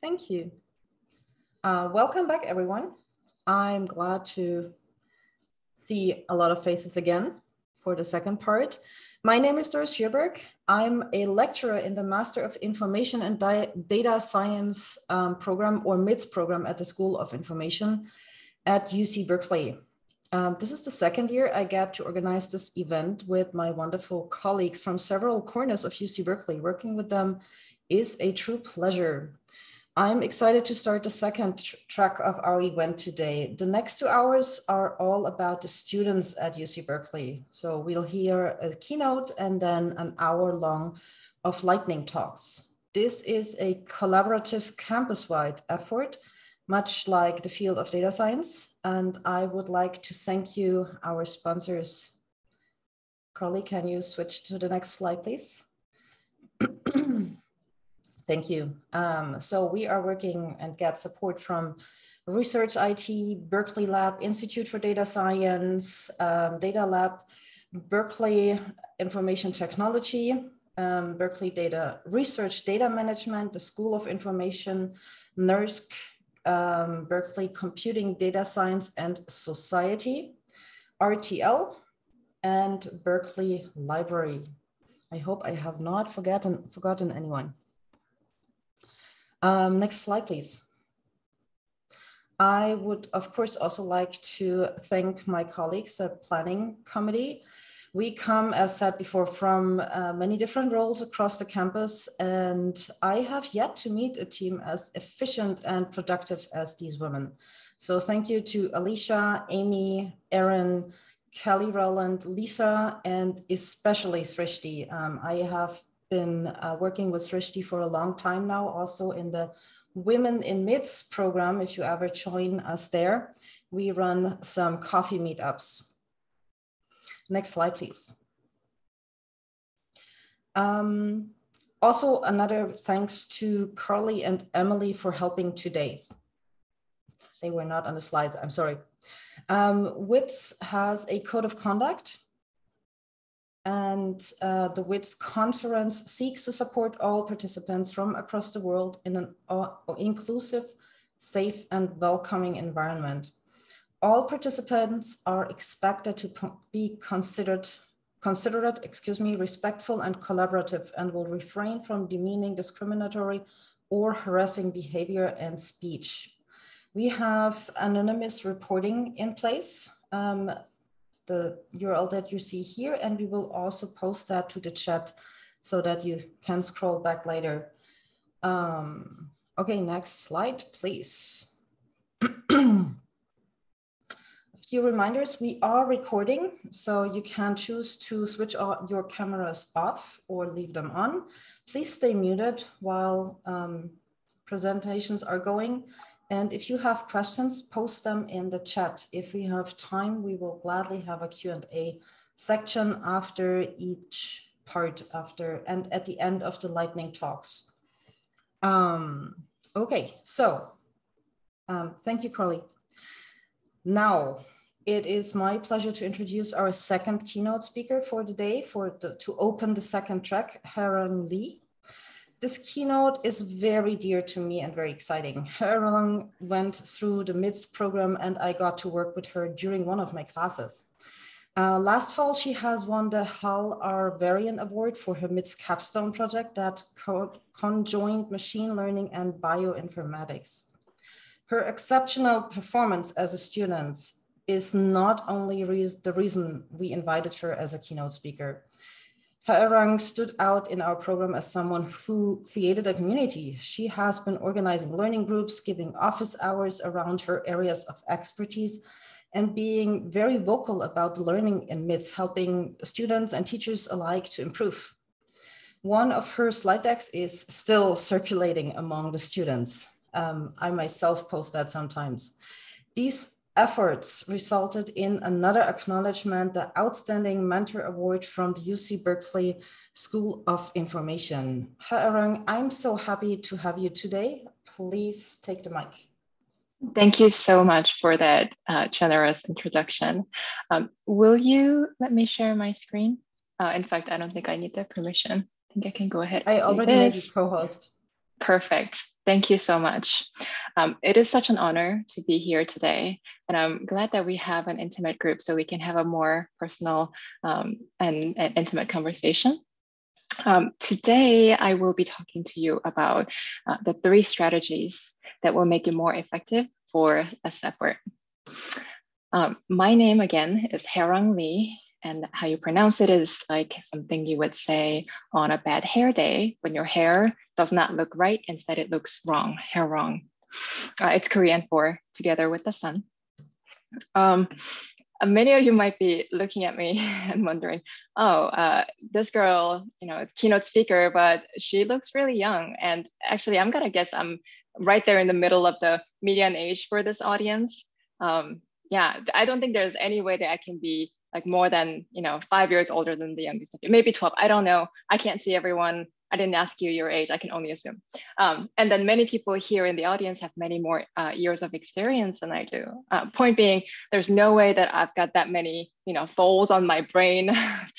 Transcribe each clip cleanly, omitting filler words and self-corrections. Thank you. Welcome back, everyone. I'm glad to see a lot of faces again for the second part. My name is Doris Schierberg. I'm a lecturer in the Master of Information and Data Science program, or MIDS program, at the School of Information at UC Berkeley. This is the second year I get to organize this event with my wonderful colleagues from several corners of UC Berkeley. Working with them is a true pleasure. I'm excited to start the second track of our event today. The next 2 hours are all about the students at UC Berkeley. So we'll hear a keynote and then an hour long of lightning talks. This is a collaborative campus-wide effort, much like the field of data science. And I would like to thank you, our sponsors. Carly, can you switch to the next slide, please? Thank you. So we are working and get support from Research IT, Berkeley Lab, Institute for Data Science, Data Lab, Berkeley Information Technology, Berkeley Data Research, Data Management, the School of Information, NERSC, Berkeley Computing Data Science and Society, RTL, and Berkeley Library. I hope I have not forgotten anyone. Next slide, please. I would, of course, also like to thank my colleagues at Planning Committee. We come, as said before, from many different roles across the campus, and I have yet to meet a team as efficient and productive as these women. So thank you to Alicia, Amy, Erin, Kelly Rowland, Lisa, and especially Srishti. I have been working with Srishti for a long time now, also in the Women in MIDS program. If you ever join us there, we run some coffee meetups. Next slide, please. Also, another thanks to Carly and Emily for helping today. They were not on the slides, I'm sorry. WITS has a code of conduct, and the WITS conference seeks to support all participants from across the world in an inclusive, safe, and welcoming environment. All participants are expected to be considerate, respectful, and collaborative, and will refrain from demeaning, discriminatory, or harassing behavior and speech. We have anonymous reporting in place. The URL that you see here, and we will also post that to the chat so that you can scroll back later. Okay, next slide, please. A few reminders, we are recording, so you can choose to switch your cameras off or leave them on. Please stay muted while presentations are going. And if you have questions, post them in the chat. If we have time, we will gladly have a Q&A section after each part, and at the end of the lightning talks. Okay, so thank you, Carly. Now, it is my pleasure to introduce our second keynote speaker for the day, to open the second track, Haerang Lee. This keynote is very dear to me and very exciting. Haerang went through the MIDS program, and I got to work with her during one of my classes. Last fall, she has won the Hal R. Varian Award for her MIDS capstone project that conjoined machine learning and bioinformatics. Her exceptional performance as a student is not only the reason we invited her as a keynote speaker. Haerang stood out in our program as someone who created a community. She has been organizing learning groups, giving office hours around her areas of expertise, and being very vocal about learning in MIDS, helping students and teachers alike to improve. One of her slide decks is still circulating among the students. I myself post that sometimes. These efforts resulted in another acknowledgement, the Outstanding Mentor Award from the UC Berkeley School of Information. Haerang, I'm so happy to have you today. Please take the mic. Thank you so much for that generous introduction. Will you let me share my screen? In fact, I don't think I need that permission. I think I can go ahead. I already made you co-host. Perfect. Thank you so much. It is such an honor to be here today, and I'm glad that we have an intimate group so we can have a more personal and intimate conversation. Today, I will be talking to you about the three strategies that will make you more effective for a separate. My name again is Haerang Lee, and how you pronounce it is like something you would say on a bad hair day when your hair does not look right, instead it looks wrong, Haerang. It's Korean for together with the sun. Many of you might be looking at me and wondering, oh, this girl, you know, it's keynote speaker, but she looks really young. And actually, I'm gonna guess I'm right there in the middle of the median age for this audience. Yeah, I don't think there's any way that I can be like more than, you know, 5 years older than the youngest of you, maybe 12, I don't know. I can't see everyone. I didn't ask you your age, I can only assume. And then many people here in the audience have many more years of experience than I do. Point being, there's no way that I've got that many, you know, folds on my brain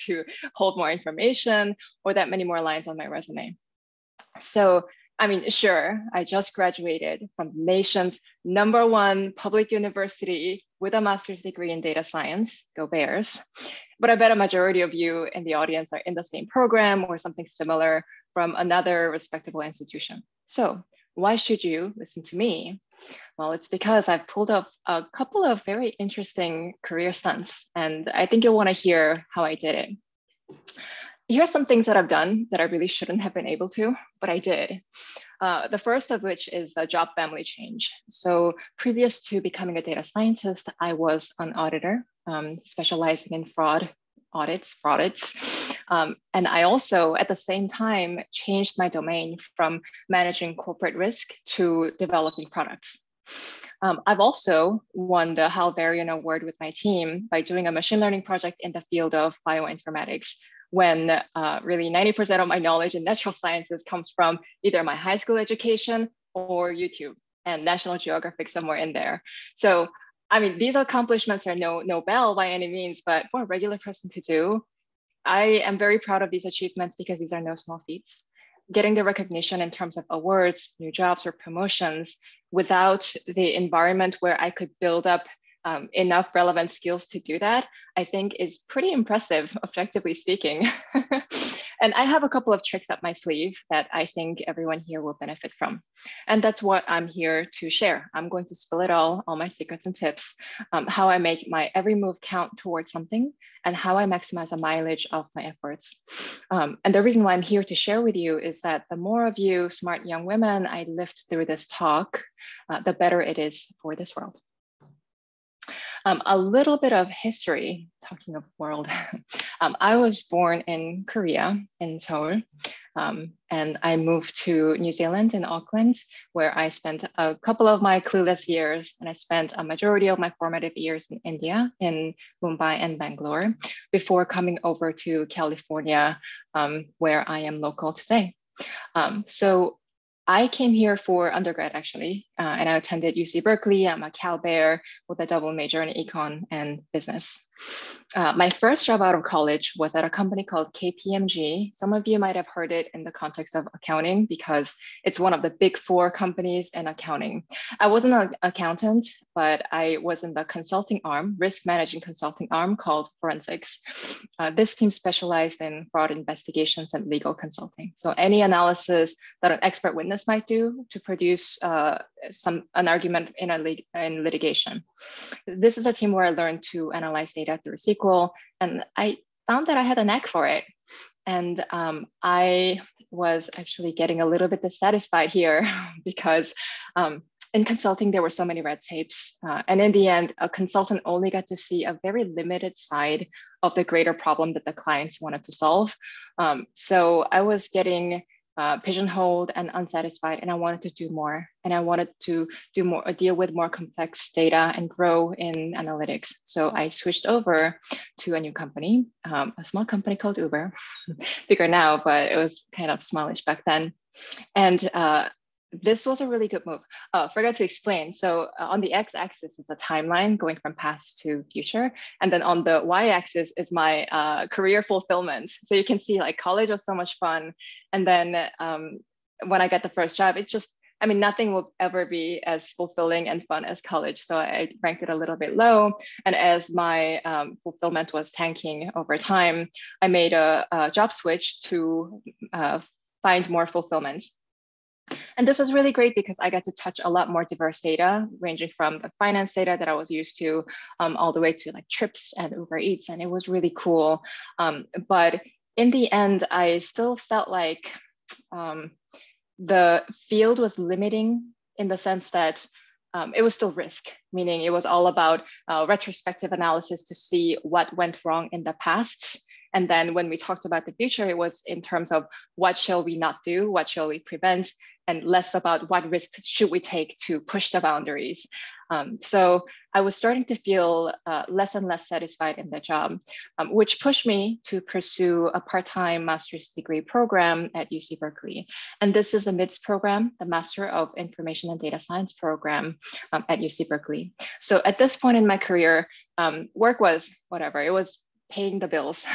to hold more information or that many more lines on my resume. So, I mean, sure, I just graduated from the nation's #1 public university with a master's degree in data science, go Bears. But I bet a majority of you in the audience are in the same program or something similar from another respectable institution. So why should you listen to me? Well, it's because I've pulled up a couple of very interesting career stunts, and I think you'll want to hear how I did it. Here are some things that I've done that I really shouldn't have been able to, but I did. The first of which is a job family change. So previous to becoming a data scientist, I was an auditor, specializing in fraud audits, and I also, at the same time, changed my domain from managing corporate risk to developing products. I've also won the Hal Varian Award with my team by doing a machine learning project in the field of bioinformatics, when really 90% of my knowledge in natural sciences comes from either my high school education or YouTube and National Geographic somewhere in there. So, I mean, these accomplishments are no Nobel by any means, but for a regular person to do, I am very proud of these achievements because these are no small feats. Getting the recognition in terms of awards, new jobs, or promotions without the environment where I could build up enough relevant skills to do that, I think is pretty impressive, objectively speaking. And I have a couple of tricks up my sleeve that I think everyone here will benefit from. And that's what I'm here to share. I'm going to spill it all my secrets and tips, how I make my every move count towards something and how I maximize the mileage of my efforts. And the reason why I'm here to share with you is that the more of you smart young women I lift through this talk, the better it is for this world. A little bit of history, talking of world. I was born in Korea, in Seoul, and I moved to New Zealand in Auckland, where I spent a couple of my clueless years, and I spent a majority of my formative years in India, in Mumbai and Bangalore, before coming over to California, where I am local today. So I came here for undergrad, actually, and I attended UC Berkeley. I'm a Cal Bear with a double major in econ and business. My first job out of college was at a company called KPMG. Some of you might have heard it in the context of accounting because it's one of the big four companies in accounting. I wasn't an accountant, but I was in the consulting arm, risk managing consulting arm called Forensics. This team specialized in fraud investigations and legal consulting. So any analysis that an expert witness might do to produce an argument in litigation. This is a team where I learned to analyze data through SQL, and I found that I had a knack for it. And I was actually getting a little bit dissatisfied here because in consulting, there were so many red tapes. And in the end, a consultant only got to see a very limited side of the greater problem that the clients wanted to solve. So I was getting pigeonholed and unsatisfied, and I wanted to do more. And I wanted to do more, deal with more complex data and grow in analytics. So I switched over to a new company, a small company called Uber, bigger now, but it was kind of smallish back then. And this was a really good move. Forgot to explain. So on the x-axis is a timeline going from past to future. And then on the y-axis is my career fulfillment. So you can see like college was so much fun. And then when I get the first job, it's just, I mean, nothing will ever be as fulfilling and fun as college. So I ranked it a little bit low. And as my fulfillment was tanking over time, I made a job switch to find more fulfillment. And this was really great because I got to touch a lot more diverse data, ranging from the finance data that I was used to all the way to like trips and Uber Eats. And it was really cool. But in the end, I still felt like the field was limiting in the sense that it was still risk, meaning it was all about retrospective analysis to see what went wrong in the past. And then when we talked about the future, it was in terms of what shall we not do, what shall we prevent, and less about what risks should we take to push the boundaries. So I was starting to feel less and less satisfied in the job, which pushed me to pursue a part-time master's degree program at UC Berkeley. And this is a MIDS program, the Master of Information and Data Science program at UC Berkeley. So at this point in my career, work was whatever, it was paying the bills.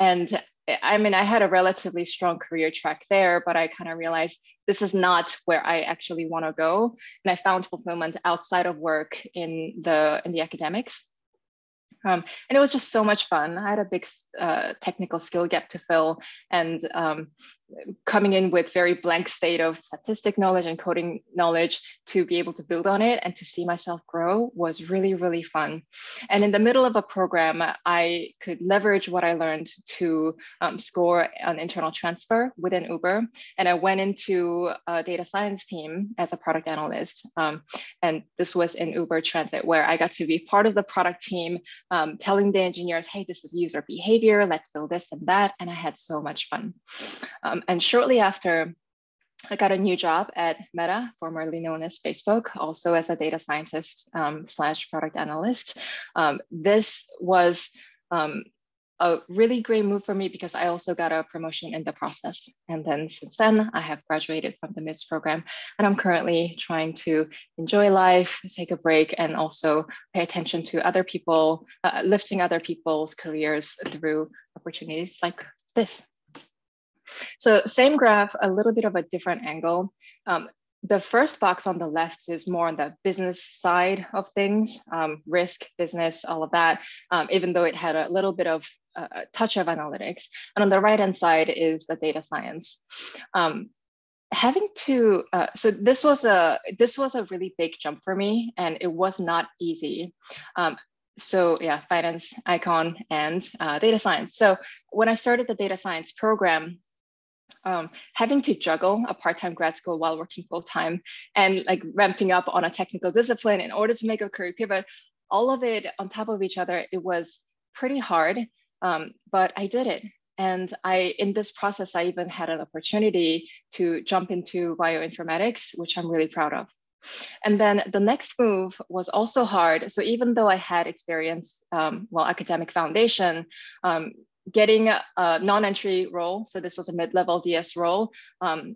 And I mean, I had a relatively strong career track there, but I kind of realized this is not where I actually want to go. And I found fulfillment outside of work in the academics. And it was just so much fun. I had a big technical skill gap to fill, and coming in with very blank state of statistic knowledge and coding knowledge to be able to build on it and to see myself grow was really, really fun. And in the middle of a program, I could leverage what I learned to score an internal transfer within Uber. And I went into a data science team as a product analyst. And this was in Uber Transit, where I got to be part of the product team, telling the engineers, hey, this is user behavior, let's build this and that. And I had so much fun. And shortly after, I got a new job at Meta, formerly known as Facebook, also as a data scientist slash product analyst. This was a really great move for me because I also got a promotion in the process. And then since then, I have graduated from the MIDS program, and I'm currently trying to enjoy life, take a break, and also pay attention to other people, lifting other people's careers through opportunities like this. So same graph, a little bit of a different angle. The first box on the left is more on the business side of things, risk, business, all of that, even though it had a little bit of a touch of analytics. And on the right-hand side is the data science. So this was a really big jump for me, and it was not easy. So yeah, finance icon and data science. So when I started the data science program, having to juggle a part-time grad school while working full-time and like ramping up on a technical discipline in order to make a career pivot, all of it on top of each other, it was pretty hard, but I did it. And in this process, I even had an opportunity to jump into bioinformatics, which I'm really proud of. And then the next move was also hard. So even though I had experience, academic foundation, getting a non-entry role, so this was a mid-level DS role,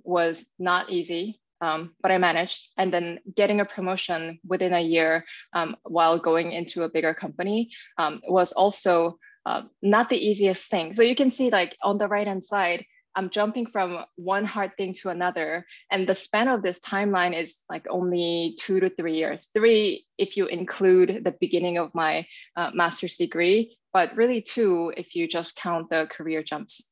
was not easy, but I managed. And then getting a promotion within a year while going into a bigger company was also not the easiest thing. So you can see like on the right-hand side, I'm jumping from one hard thing to another. And the span of this timeline is like only 2 to 3 years. 3, if you include the beginning of my master's degree, but really 2, if you just count the career jumps.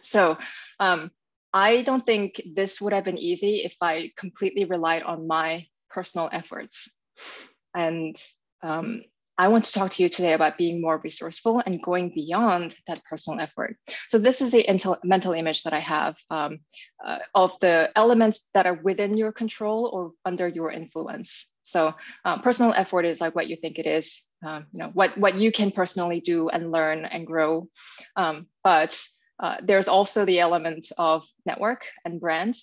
So I don't think this would have been easy if I completely relied on my personal efforts. And I want to talk to you today about being more resourceful and going beyond that personal effort. So this is the mental image that I have of the elements that are within your control or under your influence. So personal effort is like what you think it is, what you can personally do and learn and grow. But there's also the element of network and brand.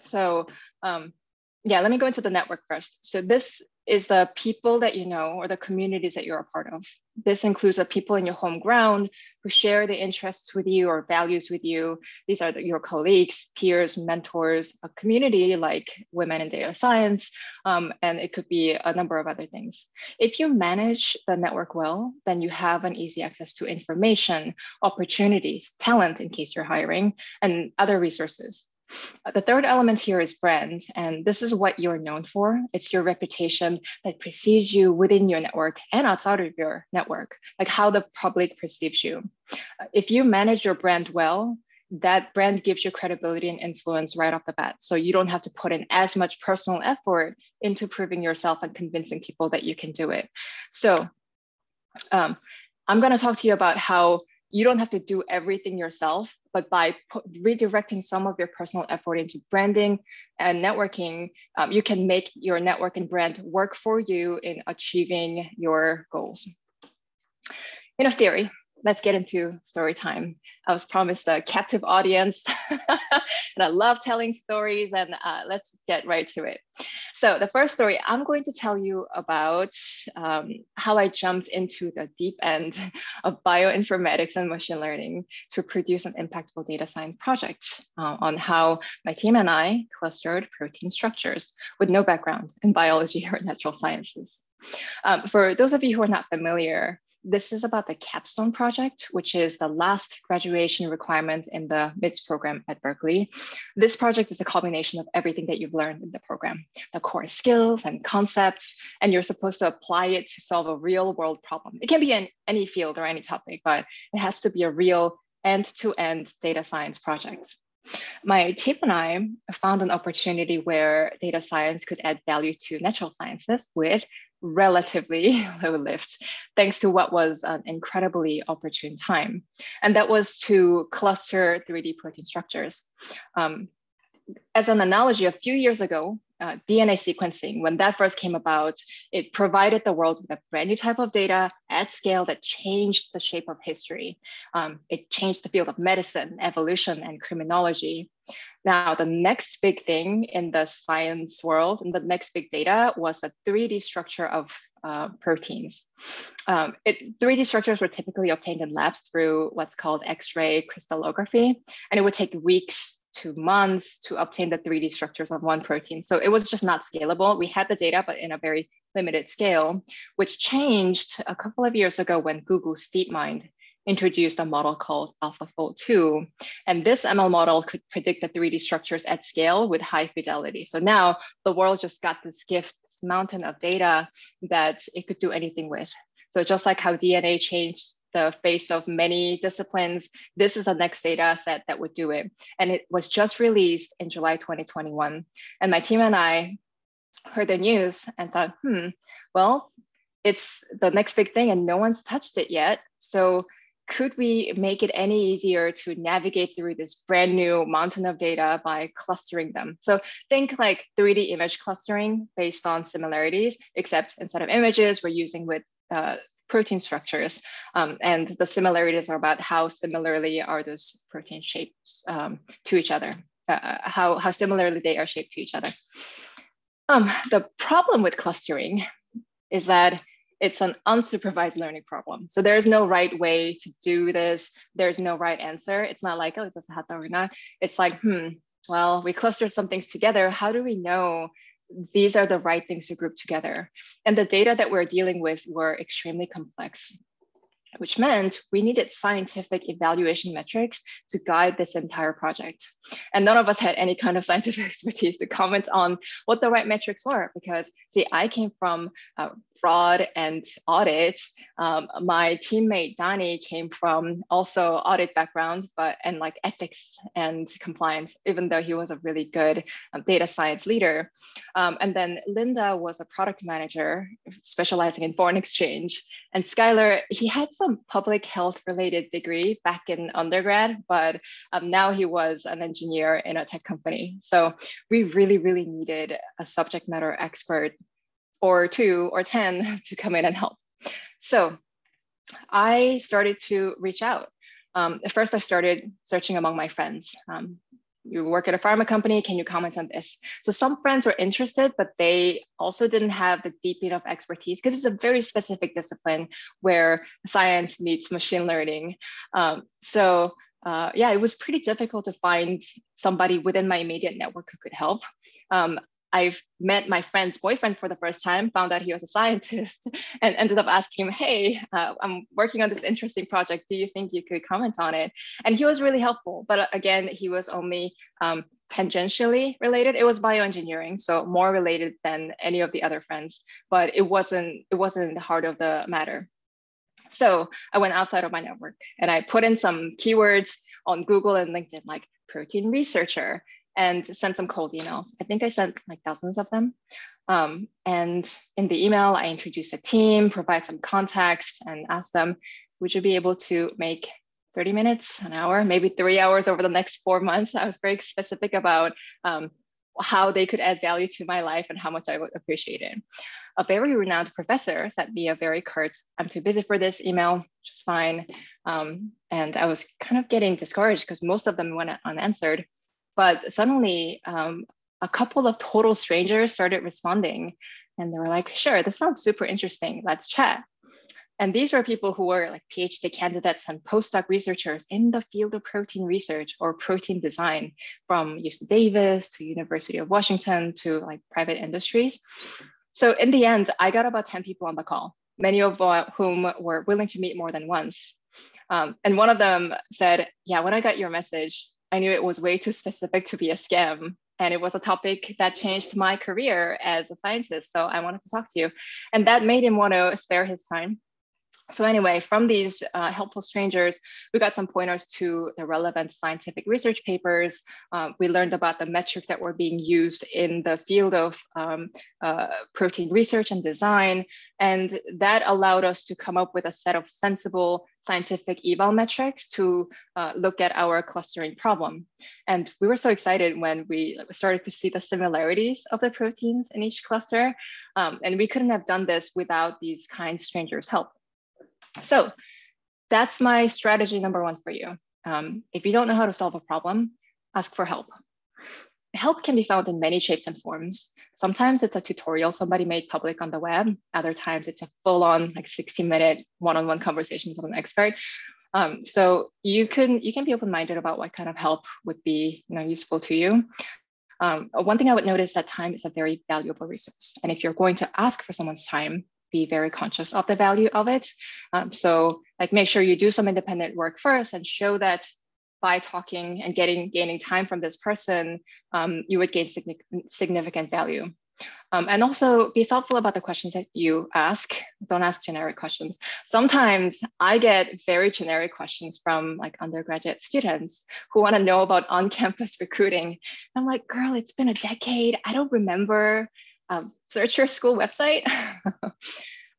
So let me go into the network first. So this is the people that you know or the communities that you're a part of. This includes the people in your home ground who share the interests with you or values with you. These are your colleagues, peers, mentors, a community like women in data science, and it could be a number of other things. If you manage the network well, then you have an easy access to information, opportunities, talent in case you're hiring, and other resources. The third element here is brand, and this is what you're known for. It's your reputation that precedes you within your network and outside of your network, like how the public perceives you. If you manage your brand well, that brand gives you credibility and influence right off the bat. So you don't have to put in as much personal effort into proving yourself and convincing people that you can do it. So I'm going to talk to you about how you don't have to do everything yourself, but by redirecting some of your personal effort into branding and networking, you can make your network and brand work for you in achieving your goals. In a theory, let's get into story time. I was promised a captive audience and I love telling stories, and let's get right to it. So the first story I'm going to tell you about how I jumped into the deep end of bioinformatics and machine learning to produce an impactful data science project on how my team and I clustered protein structures with no background in biology or natural sciences. For those of you who are not familiar, this is about the capstone project, which is the last graduation requirement in the MIDS program at Berkeley. This project is a culmination of everything that you've learned in the program, the core skills and concepts, and you're supposed to apply it to solve a real world problem. It can be in any field or any topic, but it has to be a real end-to-end data science project. My team and I found an opportunity where data science could add value to natural sciences with relatively low lift, thanks to what was an incredibly opportune time. And that was to cluster 3D protein structures. As an analogy, a few years ago, DNA sequencing, when that first came about, it provided the world with a brand new type of data at scale that changed the shape of history. It changed the field of medicine, evolution, and criminology. Now, the next big thing in the science world, and the next big data, was the 3D structure of proteins. 3D structures were typically obtained in labs through what's called X-ray crystallography, and it would take weeks to months to obtain the 3D structures of one protein. So it was just not scalable. We had the data, but in a very limited scale, which changed a couple of years ago when Google's DeepMind introduced a model called AlphaFold2. And this ML model could predict the 3D structures at scale with high fidelity. So now the world just got this gift, this mountain of data that it could do anything with. So just like how DNA changed the face of many disciplines, this is the next data set that would do it. And it was just released in July 2021. And my team and I heard the news and thought, well, it's the next big thing and no one's touched it yet. So could we make it any easier to navigate through this brand new mountain of data by clustering them? So think like 3D image clustering based on similarities, except instead of images, we're using with protein structures, and the similarities are about how similarly are those protein shapes to each other, how similarly they are shaped to each other. The problem with clustering is that it's an unsupervised learning problem. So there's no right way to do this. There's no right answer. It's not like, oh, is this a hot dog or not? It's like, well, we clustered some things together. How do we know these are the right things to group together? And the data that we're dealing with were extremely complex, which meant we needed scientific evaluation metrics to guide this entire project. And none of us had any kind of scientific expertise to comment on what the right metrics were, because see, I came from fraud and audit. My teammate, Danny, came from also audit background, and like ethics and compliance, even though he was a really good data science leader. And then Linda was a product manager specializing in foreign exchange. And Skyler, he had some public health related degree back in undergrad, but now he was an engineer in a tech company. So we really, really needed a subject matter expert or two or 10 to come in and help. So I started to reach out. First, I started searching among my friends. you work at a pharma company, can you comment on this? So some friends were interested, but they also didn't have the deep enough expertise because it's a very specific discipline where science meets machine learning. Yeah, it was pretty difficult to find somebody within my immediate network who could help. I've met my friend's boyfriend for the first time, found out he was a scientist, and ended up asking him, hey, I'm working on this interesting project. Do you think you could comment on it? And he was really helpful. But again, he was only tangentially related. It was bioengineering, so more related than any of the other friends, but it wasn't in the heart of the matter. So I went outside of my network and I put in some keywords on Google and LinkedIn, like protein researcher, and sent some cold emails. I think I sent like dozens of them. And in the email, I introduced a team, provide some context and asked them, would you be able to make 30 minutes, an hour, maybe 3 hours over the next 4 months? I was very specific about how they could add value to my life and how much I would appreciate it. A very renowned professor sent me a very curt, I'm too busy for this email, just fine. And I was kind of getting discouraged because most of them went unanswered. But suddenly a couple of total strangers started responding and they were like, sure, this sounds super interesting, let's chat. And these were people who were like PhD candidates and postdoc researchers in the field of protein research or protein design from UC Davis to University of Washington to like private industries. So in the end, I got about 10 people on the call, many of whom were willing to meet more than once. And one of them said, yeah, when I got your message, I knew it was way too specific to be a scam. And it was a topic that changed my career as a scientist. So I wanted to talk to you. And that made him want to spare his time. So anyway, from these helpful strangers, we got some pointers to the relevant scientific research papers. We learned about the metrics that were being used in the field of protein research and design. And that allowed us to come up with a set of sensible scientific eval metrics to look at our clustering problem. And we were so excited when we started to see the similarities of the proteins in each cluster. And we couldn't have done this without these kind strangers' help. So that's my strategy number one for you. If you don't know how to solve a problem, ask for help. Help can be found in many shapes and forms. Sometimes it's a tutorial somebody made public on the web. Other times it's a full-on like 60-minute one-on-one conversation with an expert. So you can be open-minded about what kind of help would be useful to you. One thing I would notice that time is a very valuable resource. And if you're going to ask for someone's time, be very conscious of the value of it. So like make sure you do some independent work first and show that by talking and gaining time from this person, you would gain significant value. And also be thoughtful about the questions that you ask. Don't ask generic questions. Sometimes I get very generic questions from like undergraduate students who want to know about on-campus recruiting. I'm like, girl, it's been a decade. I don't remember. Search your school website.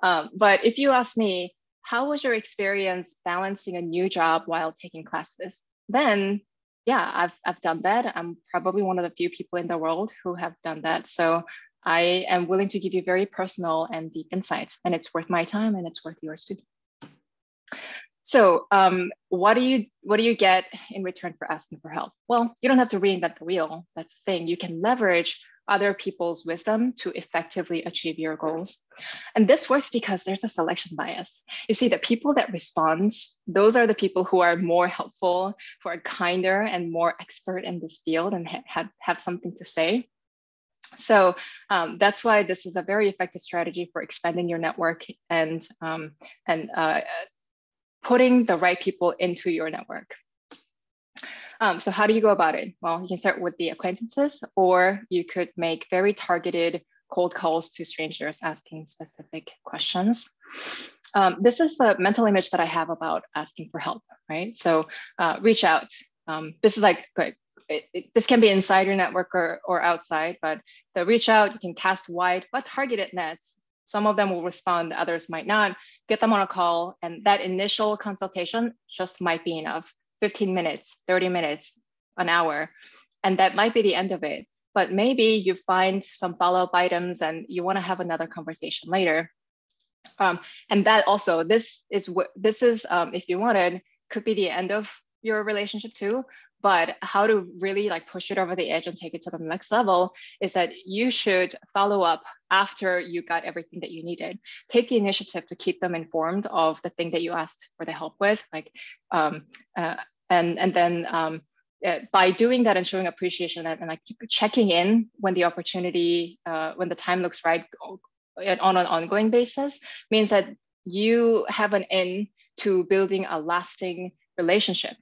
But if you ask me, how was your experience balancing a new job while taking classes? Then, yeah, I've done that. I'm probably one of the few people in the world who have done that. So I am willing to give you very personal and deep insights, and it's worth my time and it's worth yours too. So what do you get in return for asking for help? Well, you don't have to reinvent the wheel. That's the thing. You can leverage other people's wisdom to effectively achieve your goals. And this works because there's a selection bias. You see, the people that respond, those are the people who are more helpful, who are kinder and more expert in this field and have something to say. So that's why this is a very effective strategy for expanding your network and putting the right people into your network. So how do you go about it? Well, you can start with the acquaintances, or you could make very targeted cold calls to strangers asking specific questions. This is the mental image that I have about asking for help, right? So reach out. This is like, this can be inside your network or outside, but the reach out, you can cast wide but targeted nets. Some of them will respond, others might not. Get them on a call, and that initial consultation just might be enough. 15 minutes, 30 minutes, an hour, and that might be the end of it. But maybe you find some follow-up items and you want to have another conversation later. And that also, this is if you wanted, could be the end of your relationship too. But how to really like push it over the edge and take it to the next level is that you should follow up after you got everything that you needed. Take the initiative to keep them informed of the thing that you asked for the help with, like, and then by doing that and showing appreciation and like checking in when the opportunity, when the time looks right on an ongoing basis, means that you have an in to building a lasting relationship.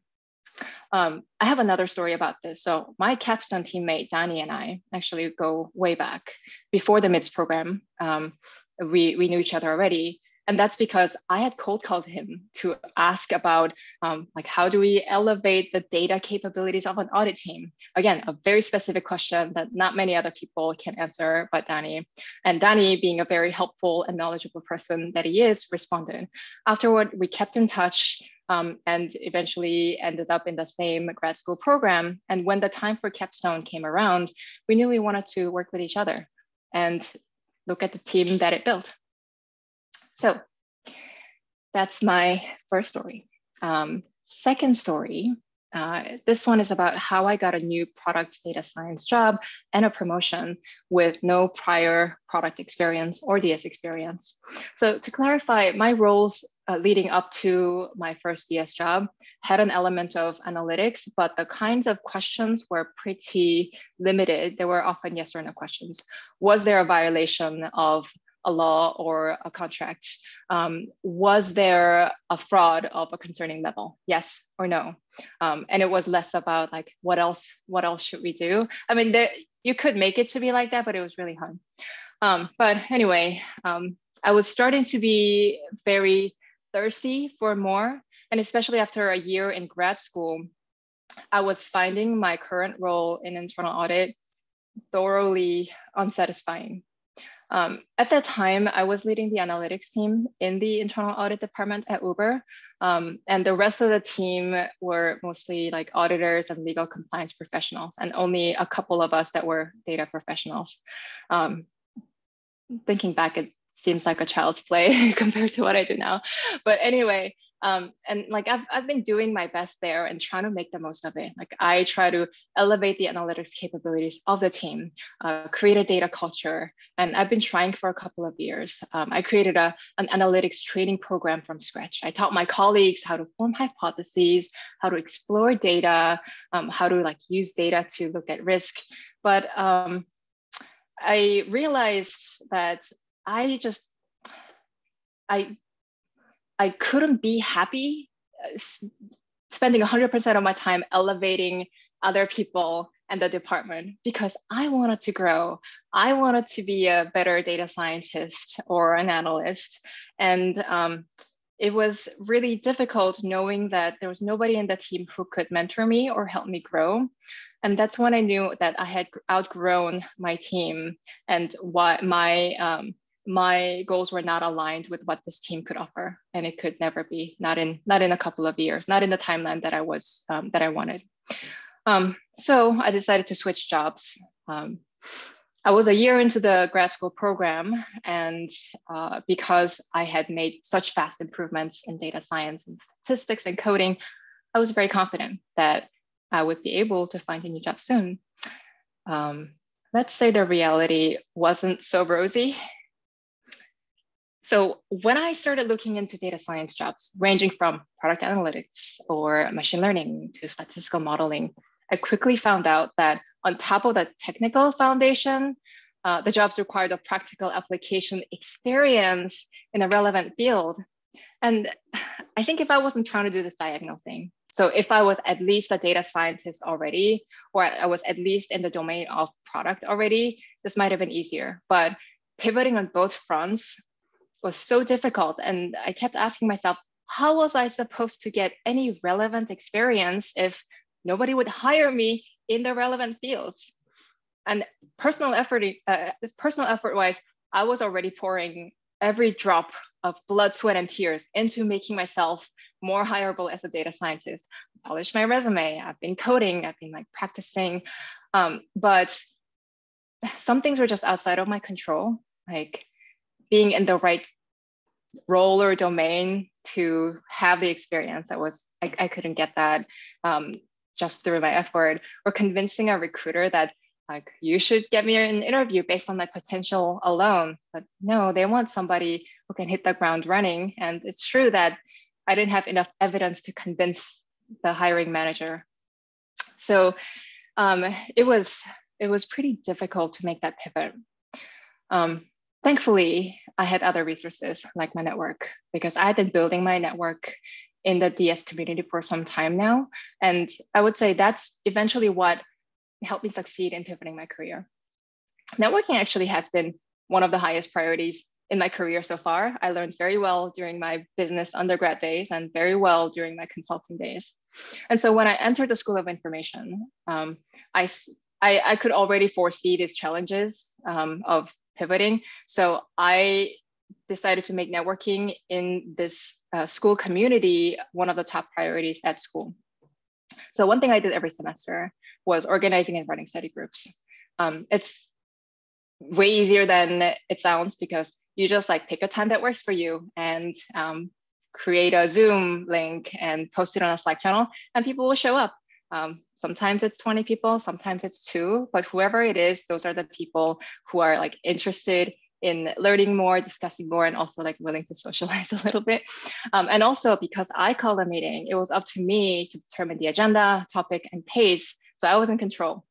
I have another story about this. So my capstone teammate, Danny, and I actually go way back before the MIDS program. We knew each other already. And that's because I had cold called him to ask about like, how do we elevate the data capabilities of an audit team? Again, a very specific question that not many other people can answer but Danny. And Danny, being a very helpful and knowledgeable person that he is, responded. Afterward, we kept in touch. And eventually ended up in the same grad school program. And when the time for capstone came around, we knew we wanted to work with each other and look at the team that it built. So that's my first story. Second story, this one is about how I got a new product data science job and a promotion with no prior product experience or DS experience. So to clarify, my roles leading up to my first DS job had an element of analytics, but the kinds of questions were pretty limited. They were often yes or no questions. Was there a violation of a law or a contract? Was there a fraud of a concerning level? Yes or no? And it was less about like, what else should we do? I mean, you could make it to be like that, but it was really hard. But anyway, I was starting to be very thirsty for more. And especially after a year in grad school, I was finding my current role in internal audit thoroughly unsatisfying. At that time, I was leading the analytics team in the internal audit department at Uber. And the rest of the team were mostly like auditors and legal compliance professionals, and only a couple of us that were data professionals. Thinking back, it seems like a child's play compared to what I do now. But anyway, and like I've been doing my best there and trying to make the most of it. Like I try to elevate the analytics capabilities of the team, create a data culture, and I've been trying for a couple of years. I created an analytics training program from scratch. I taught my colleagues how to form hypotheses, how to explore data, how to like use data to look at risk. But I realized that I couldn't be happy spending 100% of my time elevating other people and the department, because I wanted to grow. I wanted to be a better data scientist or an analyst. And it was really difficult knowing that there was nobody in the team who could mentor me or help me grow. And that's when I knew that I had outgrown my team and what my goals were not aligned with what this team could offer, and it could never be, not in a couple of years, not in the timeline that I was that I wanted. So I decided to switch jobs. I was a year into the grad school program, and because I had made such fast improvements in data science and statistics and coding, I was very confident that I would be able to find a new job soon. Let's say the reality wasn't so rosy. So when I started looking into data science jobs, ranging from product analytics or machine learning to statistical modeling, I quickly found out that on top of the technical foundation, the jobs required a practical application experience in a relevant field. And I think if I wasn't trying to do this diagonal thing, so if I was at least a data scientist already, or I was at least in the domain of product already, this might have been easier. But pivoting on both fronts was so difficult. And I kept asking myself, how was I supposed to get any relevant experience if nobody would hire me in the relevant fields? And personal effort-wise, I was already pouring every drop of blood, sweat, and tears into making myself more hireable as a data scientist. I polished my resume, I've been coding, I've been like practicing, but some things were just outside of my control, like being in the right role or domain to have the experience. I couldn't get that. just through my effort, or convincing a recruiter that like, you should get me an interview based on my potential alone. But no, they want somebody who can hit the ground running. And it's true that I didn't have enough evidence to convince the hiring manager. So it was pretty difficult to make that pivot. Thankfully, I had other resources like my network, because I had been building my network in the DS community for some time now. And I would say that's eventually what helped me succeed in pivoting my career. Networking actually has been one of the highest priorities in my career so far. I learned very well during my business undergrad days and very well during my consulting days. And so when I entered the School of Information, I could already foresee these challenges of pivoting. So I decided to make networking in this school community one of the top priorities at school. So one thing I did every semester was organizing and running study groups. It's way easier than it sounds, because you just like pick a time that works for you and create a Zoom link and post it on a Slack channel, and people will show up. Sometimes it's 20 people, sometimes it's 2, but whoever it is, those are the people who are like interested in learning more, discussing more, and also like willing to socialize a little bit. And also because I called a meeting, it was up to me to determine the agenda, topic, and pace. So I was in control.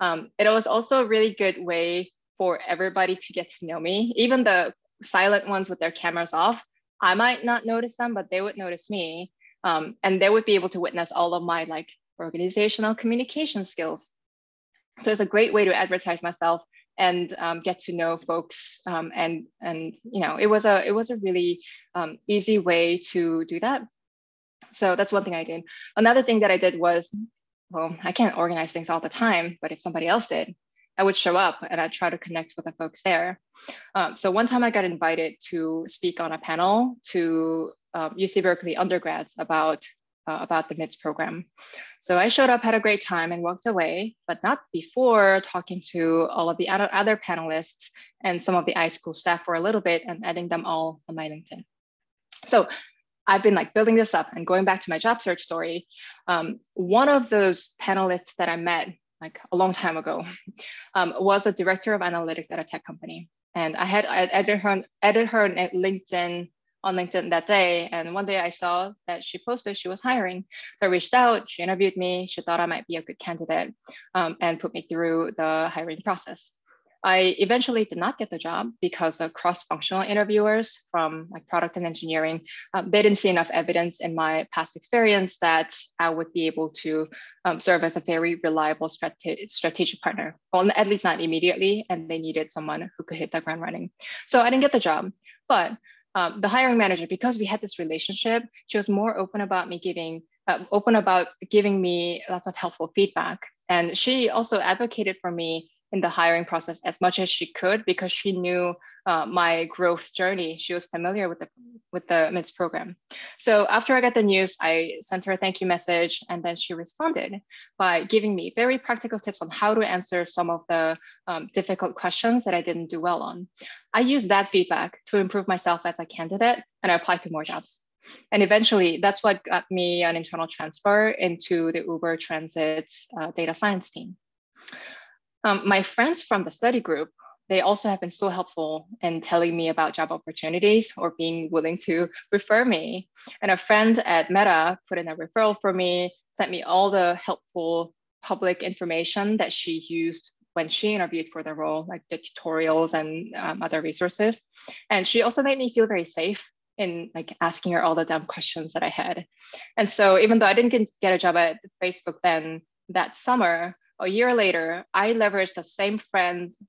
It was also a really good way for everybody to get to know me, even the silent ones with their cameras off. I might not notice them, but they would notice me, and they would be able to witness all of my like organizational communication skills. So it's a great way to advertise myself and get to know folks, and you know, it was a really easy way to do that. So that's one thing I did. Another thing that I did was, well, I can't organize things all the time, but if somebody else did, I would show up and I'd try to connect with the folks there. So one time I got invited to speak on a panel to UC Berkeley undergrads about the MIDS program. So I showed up, had a great time, and walked away, but not before talking to all of the other panelists and some of the iSchool staff for a little bit and adding them all on my LinkedIn. So I've been like building this up, and going back to my job search story, one of those panelists that I met like a long time ago was a director of analytics at a tech company. And I added her on LinkedIn that day. And one day I saw that she posted she was hiring. So I reached out, she interviewed me, she thought I might be a good candidate, and put me through the hiring process. I eventually did not get the job because of cross-functional interviewers from like product and engineering. They didn't see enough evidence in my past experience that I would be able to serve as a very reliable strategic partner, well, at least not immediately, and they needed someone who could hit the ground running. So I didn't get the job, but the hiring manager, because we had this relationship, she was more open about giving me lots of helpful feedback. And she also advocated for me in the hiring process as much as she could, because she knew my growth journey. She was familiar with the MIDS program. So after I got the news, I sent her a thank you message, and then she responded by giving me very practical tips on how to answer some of the difficult questions that I didn't do well on. I used that feedback to improve myself as a candidate, and I applied to more jobs. And eventually that's what got me an internal transfer into the Uber Transit's data science team. My friends from the study group, they also have been so helpful in telling me about job opportunities or being willing to refer me. And a friend at Meta put in a referral for me, sent me all the helpful public information that she used when she interviewed for the role, like the tutorials and other resources. And she also made me feel very safe in like asking her all the dumb questions that I had. And so even though I didn't get a job at Facebook then, that summer, a year later, I leveraged the same friends,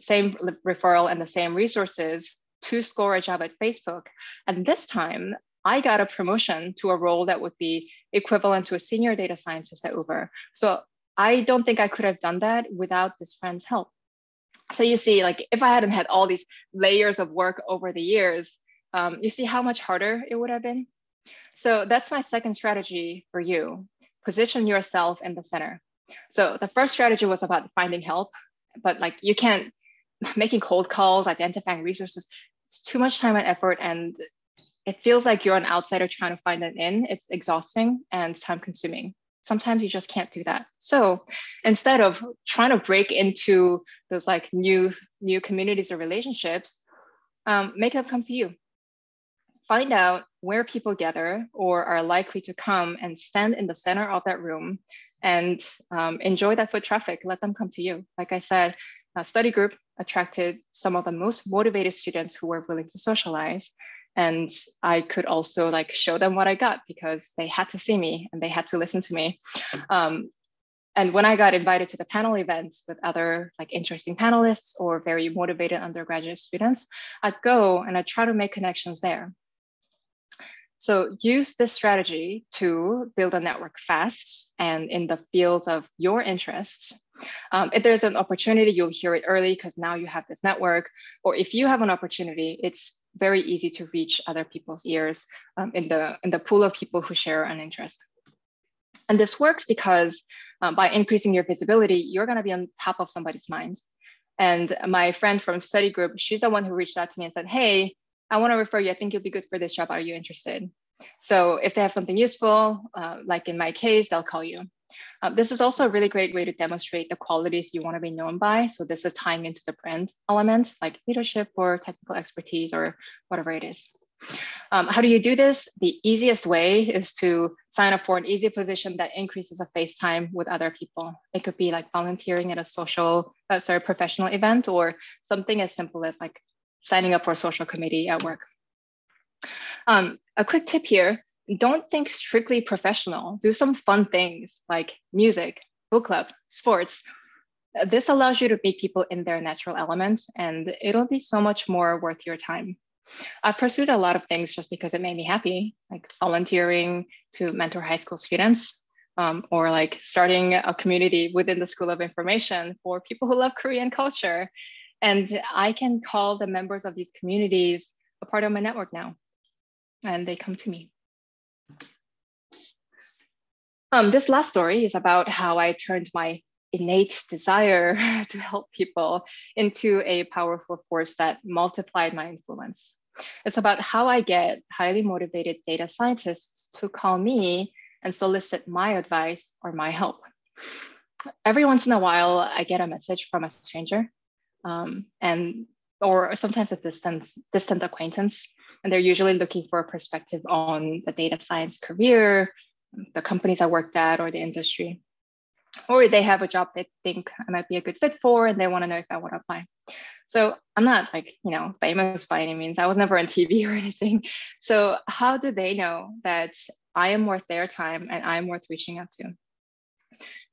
same referral, and the same resources to score a job at Facebook. And this time, I got a promotion to a role that would be equivalent to a senior data scientist at Uber. So I don't think I could have done that without this friend's help. So you see, like, if I hadn't had all these layers of work over the years, you see how much harder it would have been. So that's my second strategy for you. Position yourself in the center. So the first strategy was about finding help, but like you can't, making cold calls, identifying resources, it's too much time and effort, and it feels like you're an outsider trying to find an in. It's exhausting and time consuming. sometimes you just can't do that. So instead of trying to break into those like new communities or relationships, make them come to you. Find out where people gather or are likely to come and stand in the center of that room and enjoy that foot traffic. Let them come to you. Like I said, a study group attracted some of the most motivated students who were willing to socialize. And I could also like show them what I got because they had to see me and they had to listen to me. And when I got invited to the panel events with other like interesting panelists or very motivated undergraduate students, I'd go and I'd try to make connections there. So use this strategy to build a network fast and in the fields of your interests. If there's an opportunity, you'll hear it early because now you have this network. Or if you have an opportunity, it's very easy to reach other people's ears in the pool of people who share an interest. And this works because by increasing your visibility, you're going to be on top of somebody's mind. And my friend from study group, she's the one who reached out to me and said, hey, I want to refer you. I think you'll be good for this job. Are you interested? So if they have something useful, like in my case, they'll call you. This is also a really great way to demonstrate the qualities you want to be known by. So this is tying into the brand element, like leadership or technical expertise or whatever it is. How do you do this? The easiest way is to sign up for an easy position that increases a face time with other people. It could be like volunteering at a professional event or something as simple as like signing up for a social committee at work. A quick tip here. Don't think strictly professional. Do some fun things like music, book club, sports. This allows you to meet people in their natural element, and it'll be so much more worth your time. I've pursued a lot of things just because it made me happy, like volunteering to mentor high school students, or like starting a community within the School of Information for people who love Korean culture. And I can call the members of these communities a part of my network now, and they come to me. This last story is about how I turned my innate desire to help people into a powerful force that multiplied my influence. It's about how I get highly motivated data scientists to call me and solicit my advice or my help. Every once in a while, I get a message from a stranger, or sometimes a distant acquaintance, and they're usually looking for a perspective on the data science career, the companies I worked at, or the industry. Or they have a job they think I might be a good fit for, and they want to know if I want to apply. So I'm not like, you know, famous by any means. I was never on TV or anything. So how do they know that I am worth their time and I'm worth reaching out to?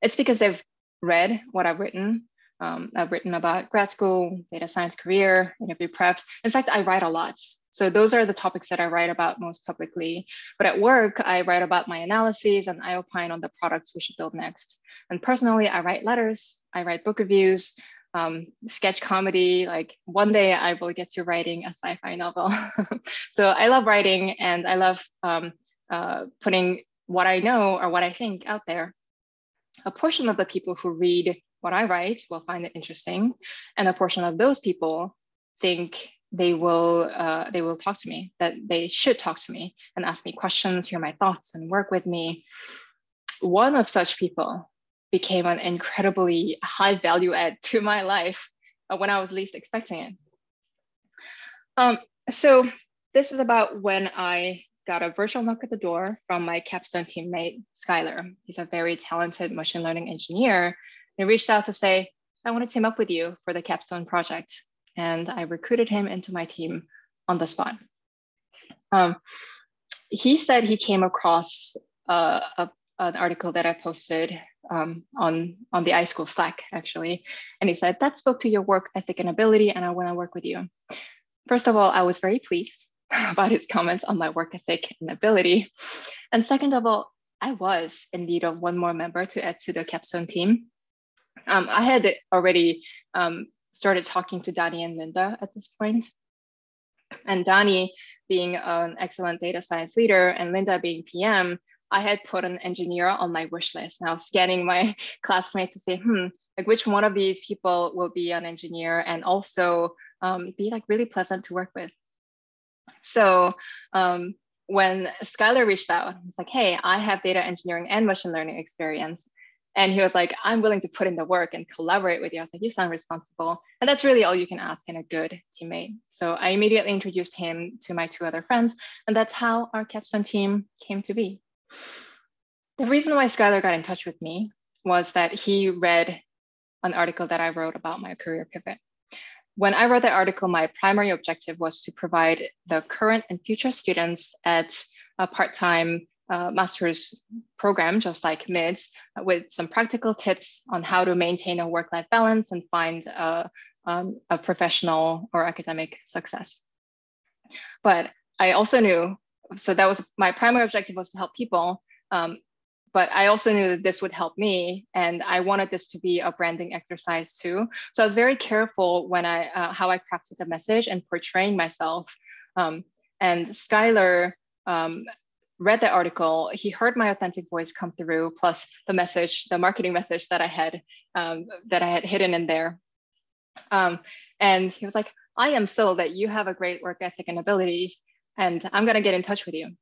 It's because they've read what I've written. I've written about grad school, data science career, interview preps. In fact, I write a lot. So those are the topics that I write about most publicly. But at work, I write about my analyses and I opine on the products we should build next. And personally, I write letters, I write book reviews, sketch comedy. Like one day I will get to writing a sci-fi novel. So I love writing and I love putting what I know or what I think out there. A portion of the people who read what I write will find it interesting. And a portion of those people think they will talk to me, that they should talk to me and ask me questions, hear my thoughts and work with me. One of such people became an incredibly high value add to my life when I was least expecting it. So this is about when I got a virtual knock at the door from my capstone teammate, Skyler. He's a very talented machine learning engineer. He reached out to say, I want to team up with you for the capstone project. And I recruited him into my team on the spot. He said he came across an article that I posted on the iSchool Slack, actually. And he said, that spoke to your work ethic and ability, and I want to work with you. First of all, I was very pleased about his comments on my work ethic and ability. And second of all, I was in need of one more member to add to the capstone team. I had already started talking to Danny and Linda at this point. And Danny being an excellent data science leader and Linda being PM, I had put an engineer on my wish list. And I was scanning my classmates to say, like which one of these people will be an engineer and also be like really pleasant to work with. So when Skyler reached out, he's like, hey, I have data engineering and machine learning experience. And he was like, I'm willing to put in the work and collaborate with you. I was like, you sound responsible. And that's really all you can ask in a good teammate. So I immediately introduced him to my two other friends. And that's how our capstone team came to be. The reason why Skyler got in touch with me was that he read an article that I wrote about my career pivot. When I wrote that article, my primary objective was to provide the current and future students at a part-time master's program, just like MIDS, with some practical tips on how to maintain a work-life balance and find a professional or academic success. But I also knew, so that was my primary objective, was to help people, but I also knew that this would help me, and I wanted this to be a branding exercise too. So I was very careful when I how I crafted the message and portraying myself. And Skyler read the article. He heard my authentic voice come through, plus the message, the marketing message that I had hidden in there. And he was like, "I am sold that you have a great work ethic and abilities, and I'm gonna get in touch with you."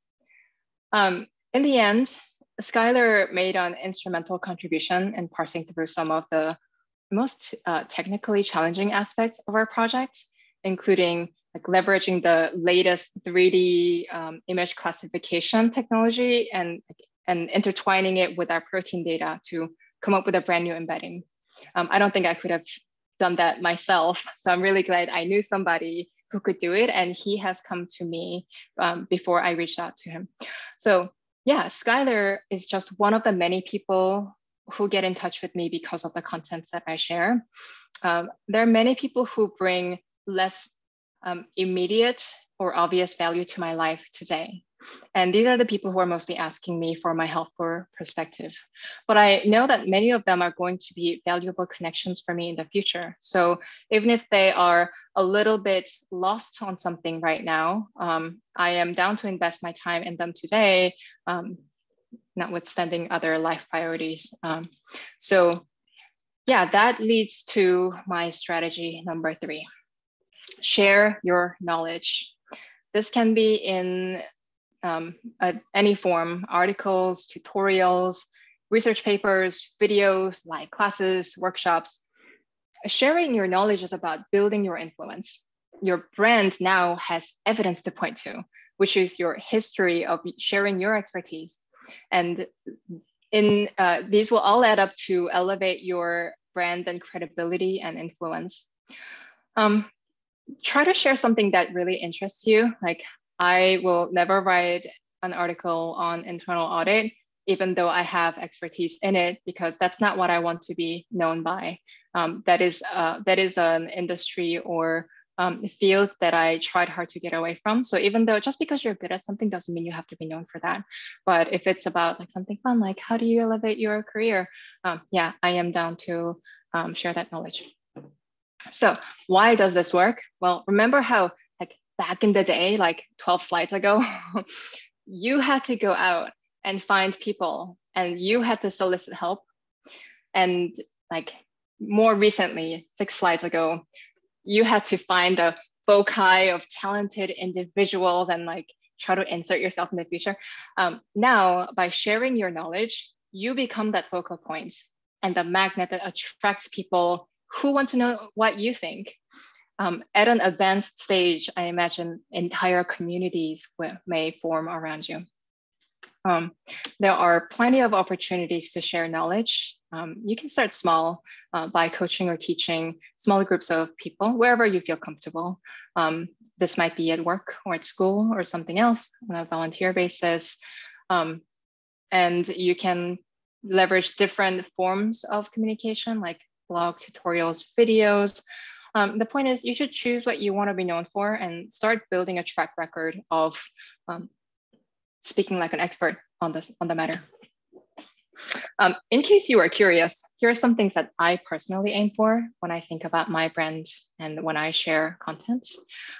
In the end, Skyler made an instrumental contribution in parsing through some of the most technically challenging aspects of our project, including like leveraging the latest 3D image classification technology and intertwining it with our protein data to come up with a brand new embedding. I don't think I could have done that myself. So I'm really glad I knew somebody who could do it, and he has come to me before I reached out to him. So yeah, Skyler is just one of the many people who get in touch with me because of the contents that I share. There are many people who bring less immediate or obvious value to my life today. And these are the people who are mostly asking me for my help or perspective. But I know that many of them are going to be valuable connections for me in the future. So even if they are a little bit lost on something right now, I am down to invest my time in them today, notwithstanding other life priorities. So yeah, that leads to my strategy number 3. Share your knowledge. This can be in any form: articles, tutorials, research papers, videos, live classes, workshops. Sharing your knowledge is about building your influence. Your brand now has evidence to point to, which is your history of sharing your expertise. And in these will all add up to elevate your brand and credibility and influence. Try to share something that really interests you. Like, I will never write an article on internal audit, even though I have expertise in it, because that's not what I want to be known by. That is an industry or field that I tried hard to get away from. So even though, just because you're good at something doesn't mean you have to be known for that. But if it's about like something fun, like how do you elevate your career? Yeah, I am down to share that knowledge. So why does this work? Well, remember how like back in the day, like 12 slides ago, you had to go out and find people and you had to solicit help. And like more recently, 6 slides ago, you had to find a foci of talented individuals and like try to insert yourself in the future. Now, by sharing your knowledge, you become that focal point and the magnet that attracts people who want to know what you think. At an advanced stage, I imagine entire communities may form around you. There are plenty of opportunities to share knowledge. You can start small by coaching or teaching small groups of people, wherever you feel comfortable. This might be at work or at school or something else on a volunteer basis. And you can leverage different forms of communication, like blog, tutorials, videos. The point is you should choose what you want to be known for and start building a track record of speaking like an expert on the matter. In case you are curious, here are some things that I personally aim for when I think about my brand and when I share content.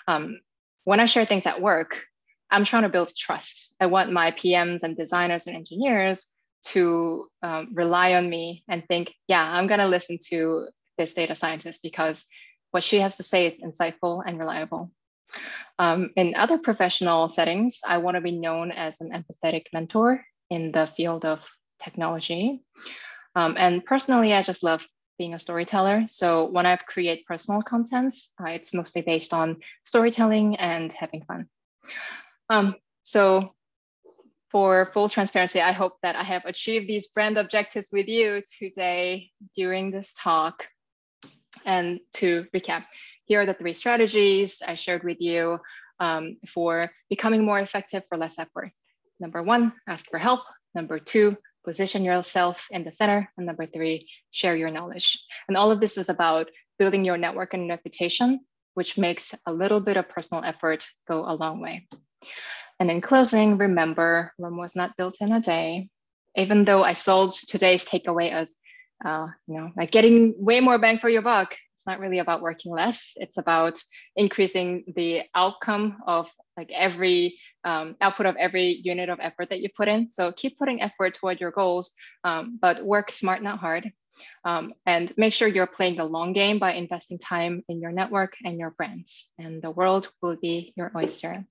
When I share things at work, I'm trying to build trust. I want my PMs and designers and engineers to rely on me and think, yeah, I'm going to listen to this data scientist because what she has to say is insightful and reliable. In other professional settings, I want to be known as an empathetic mentor in the field of technology. And personally, I just love being a storyteller. So when I create personal contents, it's mostly based on storytelling and having fun. So for full transparency, I hope that I have achieved these brand objectives with you today during this talk. And to recap, here are the three strategies I shared with you for becoming more effective for less effort. Number one, ask for help. Number two, position yourself in the center. And number three, share your knowledge. And all of this is about building your network and reputation, which makes a little bit of personal effort go a long way. And in closing, remember, Rome was not built in a day. Even though I sold today's takeaway as like getting way more bang for your buck, it's not really about working less. It's about increasing the outcome of like every output of every unit of effort that you put in. So keep putting effort toward your goals, but work smart, not hard. And make sure you're playing the long game by investing time in your network and your brands, and the world will be your oyster.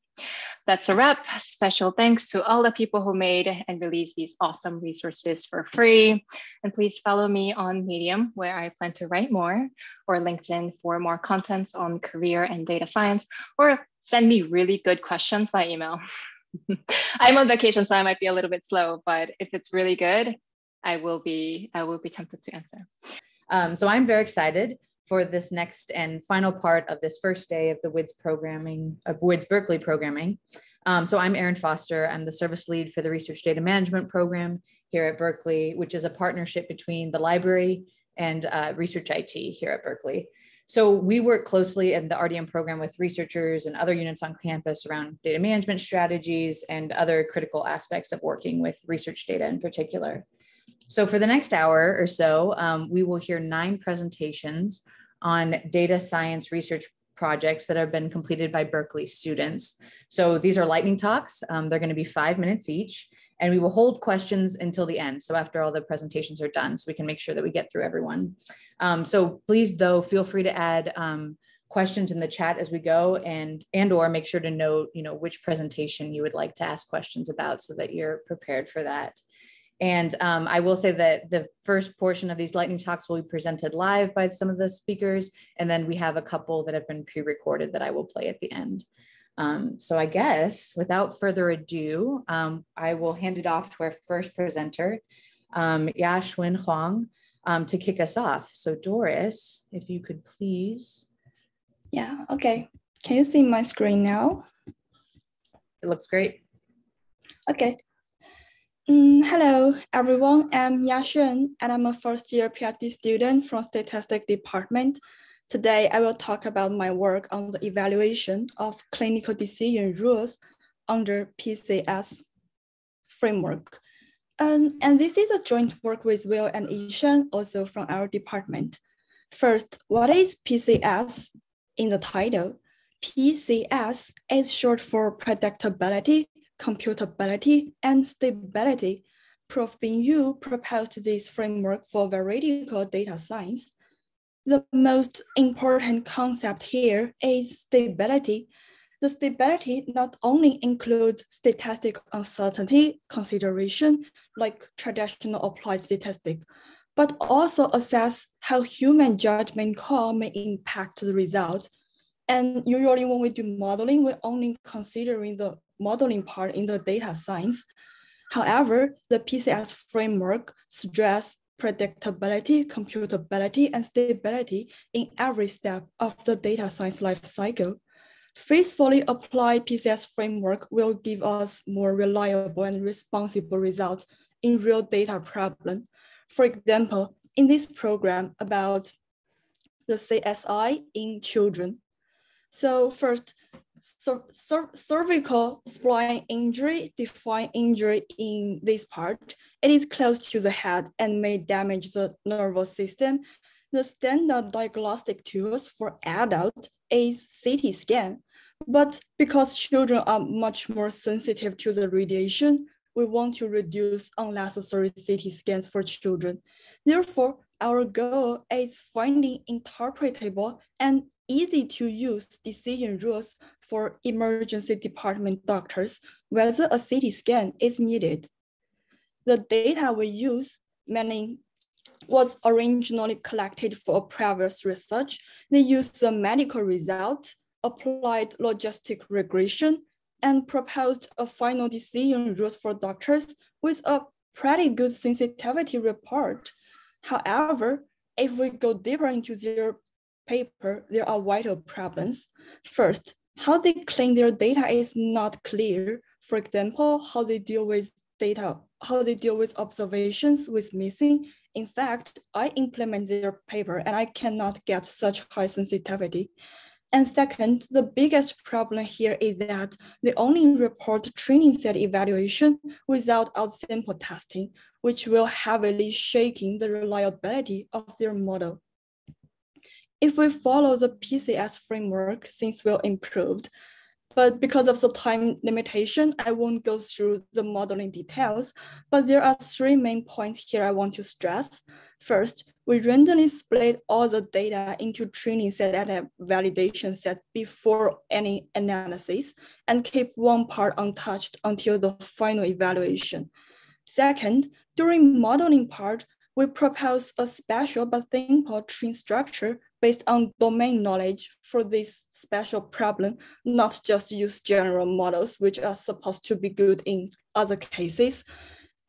That's a wrap. Special thanks to all the people who made and released these awesome resources for free. And please follow me on Medium, where I plan to write more, or LinkedIn for more contents on career and data science, or send me really good questions by email. I'm on vacation, so I might be a little bit slow, but if it's really good, I will be tempted to answer. So I'm very excited for this next and final part of this first day of the WITS Berkeley programming. So I'm Erin Foster. I'm the service lead for the Research Data Management Program here at Berkeley, which is a partnership between the library and Research IT here at Berkeley. So we work closely in the RDM program with researchers and other units on campus around data management strategies and other critical aspects of working with research data in particular. So for the next hour or so, we will hear 9 presentations on data science research projects that have been completed by Berkeley students. So these are lightning talks. They're going to be 5 minutes each, and we will hold questions until the end. So after all the presentations are done, so we can make sure that we get through everyone. So please, though, feel free to add questions in the chat as we go, and or make sure to note, which presentation you would like to ask questions about so that you're prepared for that. And I will say that the first portion of these lightning talks will be presented live by some of the speakers. And then we have a couple that have been pre-recorded that I will play at the end. So I guess without further ado, I will hand it off to our first presenter, Yashwin Huang, to kick us off. So Doris, if you could please. Yeah, okay. Can you see my screen now? It looks great. Okay. Hello, everyone. I'm Yashun, and I'm a first-year PhD student from Statistics Department. Today, I will talk about my work on the evaluation of clinical decision rules under PCS framework. And this is a joint work with Will and Yishun, also from our department. First, what is PCS? In the title, PCS is short for predictability, computability, and stability. Prof. Bin Yu proposed this framework for vertical data science. The most important concept here is stability. The stability not only includes statistical uncertainty consideration, like traditional applied statistics, but also assess how human judgment call may impact the results. And usually when we do modeling, we're only considering the modeling part in the data science. However, the PCS framework stresses predictability, computability, and stability in every step of the data science life cycle. Faithfully applied PCS framework will give us more reliable and responsible results in real data problem. For example, in this program about the CSI in children. So first, cervical spine injury define injury in this part. It is close to the head and may damage the nervous system. The standard diagnostic tools for adult is CT scan, but because children are much more sensitive to the radiation, we want to reduce unnecessary CT scans for children. Therefore, Our goal is finding interpretable and easy to use decision rules for emergency department doctors, whether a CT scan is needed. The data we use, many was originally collected for previous research. They used the medical result, applied logistic regression, and proposed a final decision rules for doctors with a pretty good sensitivity report. However, if we go deeper into their paper, there are vital problems. First, how they claim their data is not clear. For example, how they deal with data, how they deal with observations with missing. In fact, I implement their paper and I cannot get such high sensitivity. And second, the biggest problem here is that they only report training set evaluation without out-sample testing, which will heavily shaking the reliability of their model. If we follow the PCS framework, things will improve. But because of the time limitation, I won't go through the modeling details, but there are three main points here I want to stress. First, we randomly split all the data into training set and validation set before any analysis and keep one part untouched until the final evaluation. Second, during modeling part, we propose a special but simple train structure based on domain knowledge for this special problem, not just use general models, which are supposed to be good in other cases.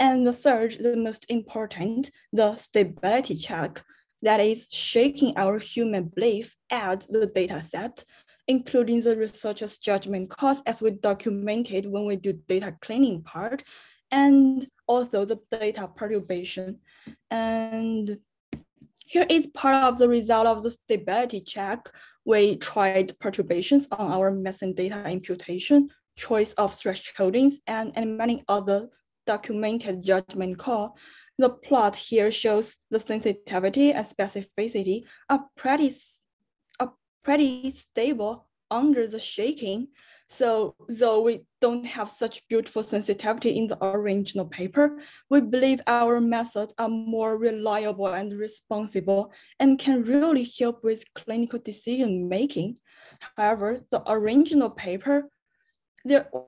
And the third, the most important, the stability check, that is shaking our human belief at the data set, including the researcher's judgment cost as we documented when we do data cleaning part, and also the data perturbation. And here is part of the result of the stability check. We tried perturbations on our missing data imputation, choice of thresholdings, and many other documented judgment call. The plot here shows the sensitivity and specificity are pretty stable under the shaking. So though we don't have such beautiful sensitivity in the original paper, we believe our methods are more reliable and responsible and can really help with clinical decision making. However, the original paper,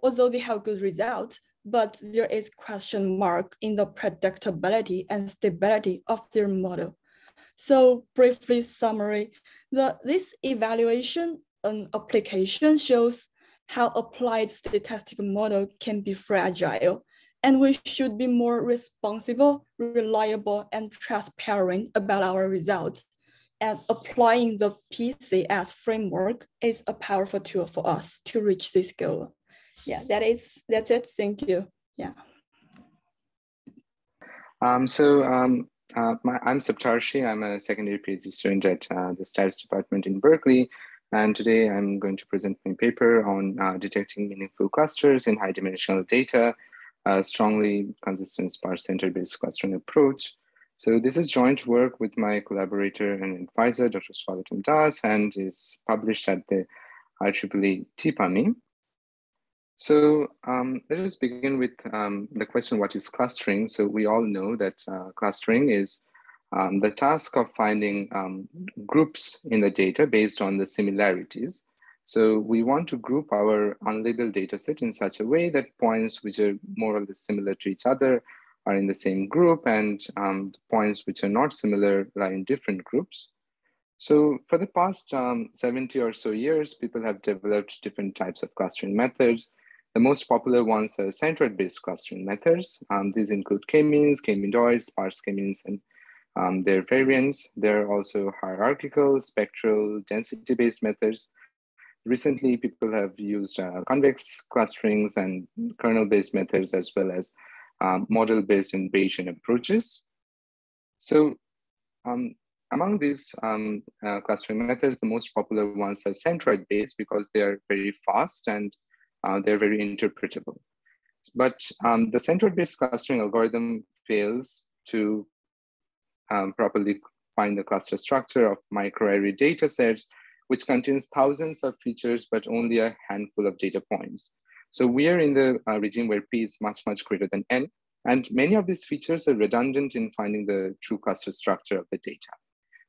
although they have good results, but there is question mark in the predictability and stability of their model. So briefly summary, this evaluation and application shows how applied statistical model can be fragile, and we should be more responsible, reliable, and transparent about our results. And applying the PCS framework is a powerful tool for us to reach this goal. Yeah, that's it. Thank you. Yeah. I'm Saptarshi. I'm a secondary PhD student at the Statistics Department in Berkeley. And today I'm going to present my paper on detecting meaningful clusters in high dimensional data, a strongly consistent sparse center-based clustering approach. So this is joint work with my collaborator and advisor, Dr. Swagatam Das, and is published at the IEEE TPAMI. So let us begin with the question, what is clustering? So we all know that clustering is the task of finding groups in the data based on the similarities. So we want to group our unlabeled data set in such a way that points which are more or less similar to each other are in the same group, and points which are not similar lie in different groups. So for the past 70 or so years, people have developed different types of clustering methods. The most popular ones are centroid-based clustering methods. These include k-means, k-meandoids, sparse k-means, and their variants. There are also hierarchical, spectral, density-based methods. Recently, people have used convex clusterings and kernel-based methods, as well as model-based and Bayesian approaches. So among these clustering methods, the most popular ones are centroid-based because they are very fast and they're very interpretable. But the centroid-based clustering algorithm fails to properly find the cluster structure of microarray data sets, which contains thousands of features, but only a handful of data points. So we are in the regime where P is much, much greater than N. And many of these features are redundant in finding the true cluster structure of the data.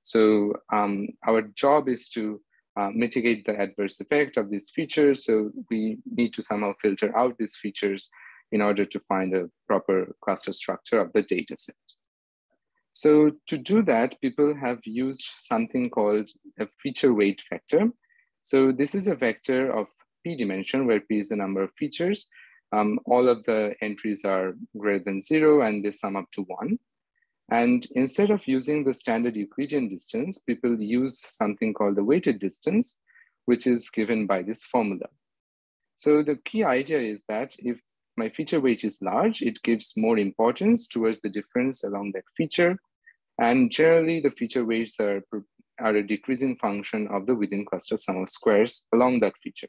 So our job is to mitigate the adverse effect of these features. So we need to somehow filter out these features in order to find a proper cluster structure of the data set. So to do that, people have used something called a feature weight vector. So this is a vector of P dimension, where P is the number of features. All of the entries are greater than 0 and they sum up to 1. And instead of using the standard Euclidean distance, people use something called the weighted distance, which is given by this formula. So the key idea is that if my feature weight is large, it gives more importance towards the difference along that feature. And generally the feature weights are a decreasing function of the within cluster sum of squares along that feature.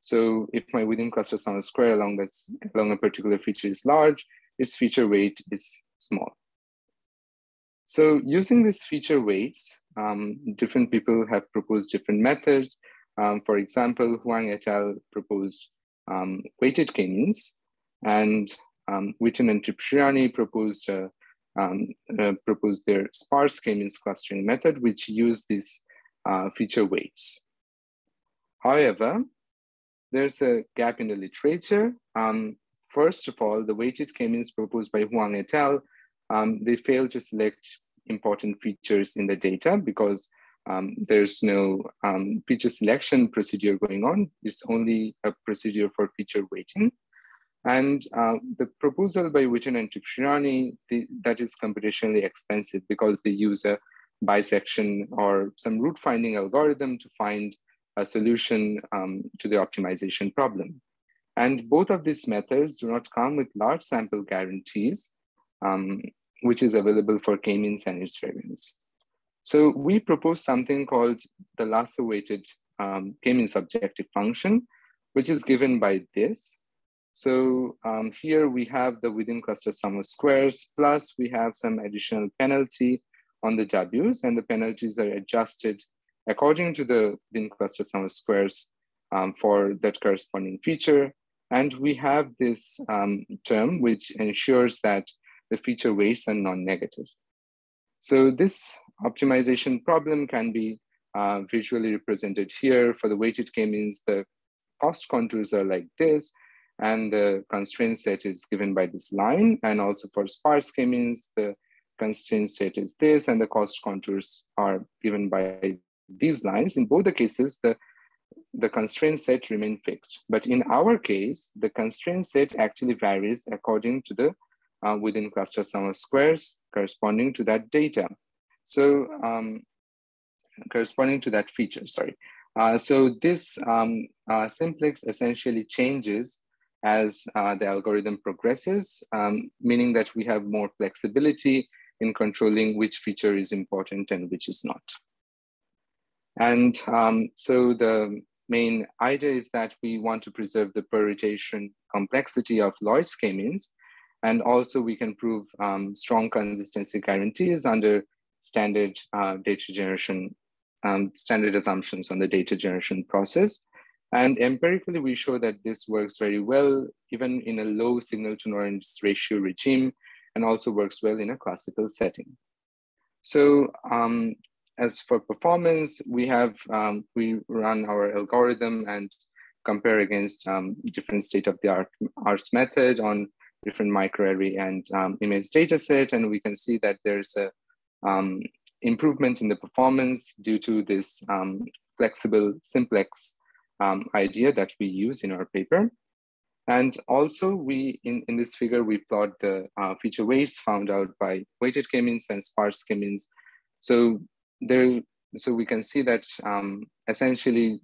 So if my within cluster sum of square along a particular feature is large, its feature weight is small. So using these feature weights, different people have proposed different methods. For example, Huang et al. Proposed weighted k-means. And Witten and Tripriani proposed their sparse k-means clustering method, which used these feature weights. However, there's a gap in the literature. First of all, the weighted k-means proposed by Huang et al. They failed to select important features in the data because there's no feature selection procedure going on. It's only a procedure for feature weighting. And the proposal by Witten and Tripriani, that is computationally expensive because they use a bisection or some root finding algorithm to find a solution to the optimization problem. And both of these methods do not come with large sample guarantees, which is available for k-means and its variance. So we propose something called the lasso-weighted k-means objective function, which is given by this. So here we have the within cluster sum of squares, plus we have some additional penalty on the W's, and the penalties are adjusted according to the within cluster sum of squares for that corresponding feature. And we have this term which ensures that the feature weights are non-negative. So this optimization problem can be visually represented here. For the weighted k-means, the cost contours are like this, and the constraint set is given by this line. And also for sparse k-means, the constraint set is this, and the cost contours are given by these lines. In both the cases, the constraint set remain fixed. But in our case, the constraint set actually varies according to the within cluster sum of squares corresponding to that data. So corresponding to that feature, sorry. So this simplex essentially changes as the algorithm progresses, meaning that we have more flexibility in controlling which feature is important and which is not. And so the main idea is that we want to preserve the permutation complexity of Lloyd's k-means, and also we can prove strong consistency guarantees under standard data generation, standard assumptions on the data generation process. And empirically, we show that this works very well, even in a low signal to noise ratio regime, and also works well in a classical setting. So, as for performance, we run our algorithm and compare against different state-of-the-art method on different microarray and image data set. And we can see that there's a improvement in the performance due to this flexible simplex idea that we use in our paper. And also in this figure, we plot the feature weights found out by weighted k-means and sparse k-means. So we can see that essentially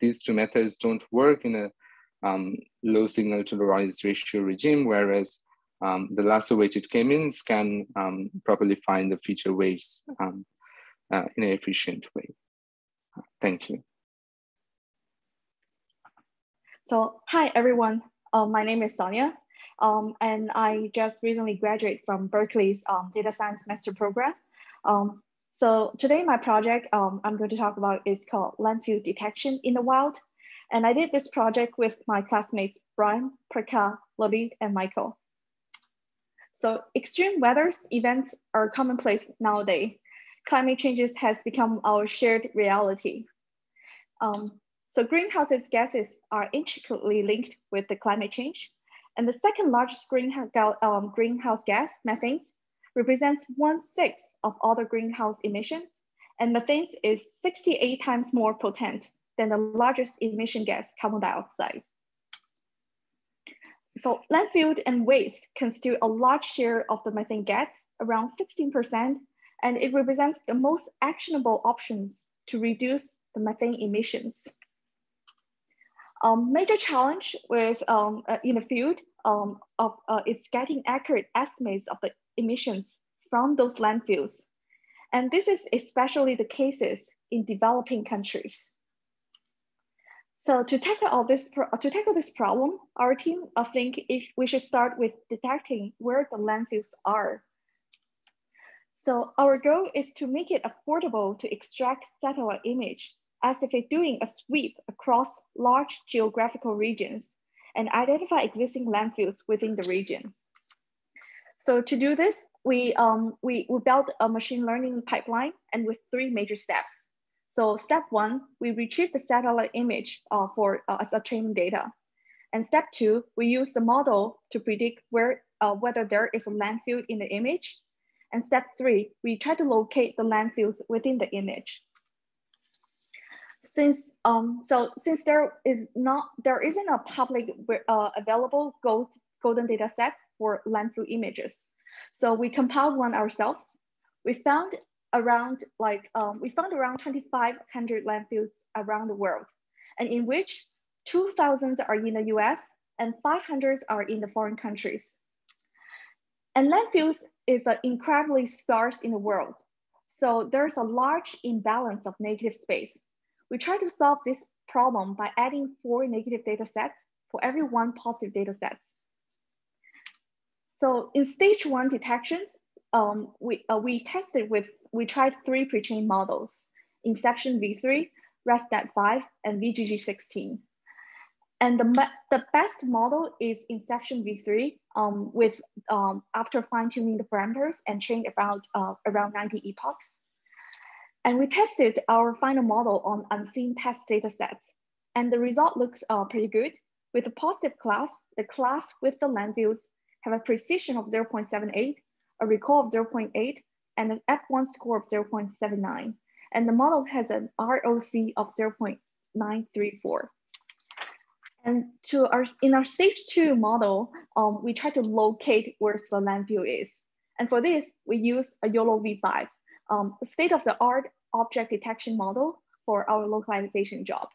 these two methods don't work in a low signal to noise ratio regime, whereas the lasso weighted k-means can properly find the feature weights in an efficient way. Thank you. So hi everyone, my name is Sonia. And I just recently graduated from Berkeley's Data Science Master Program. So today my project I'm going to talk about is called landfill detection in the wild. And I did this project with my classmates, Brian, Prakash, Lalit, and Michael. So extreme weather events are commonplace nowadays. Climate changes has become our shared reality. So greenhouse gases are intricately linked with the climate change. And the second largest greenhouse gas, methane, represents 1/6 of all the greenhouse emissions. And methane is 68 times more potent than the largest emission gas, carbon dioxide. So landfill and waste constitute a large share of the methane gas, around 16%, and it represents the most actionable options to reduce the methane emissions. A major challenge with, in the field is getting accurate estimates of the emissions from those landfills. And this is especially the cases in developing countries. So to tackle this problem, our team think we should start with detecting where the landfills are. So our goal is to make it affordable to extract satellite image as if it's doing a sweep across large geographical regions and identify existing landfills within the region. So to do this, we built a machine learning pipeline and with 3 major steps. So step 1, we retrieve the satellite image as a training data. And step 2, we use the model to predict whether there is a landfill in the image. And step 3, we try to locate the landfills within the image. Since there isn't a public available golden data sets for landfill images, so we compiled one ourselves. We found around 2,500 landfills around the world, and in which 2,000 are in the US and 500 are in the foreign countries. And landfills is incredibly scarce in the world. So there's a large imbalance of negative space. We try to solve this problem by adding 4 negative data sets for every 1 positive data set. So in stage 1 detections, we tried 3 pre-trained models, Inception V3, ResNet 5, and VGG16. And the best model is Inception V3 after fine-tuning the parameters and trained around 90 epochs. And we tested our final model on unseen test data sets. And the result looks pretty good. With a positive class, the class with the landfills have a precision of 0.78, a recall of 0.8, and an F1 score of 0.79. And the model has an ROC of 0.934. And in our stage 2 model, we try to locate where the landfill is. And for this, we use a YOLO V5, state-of-the-art object detection model for our localization job.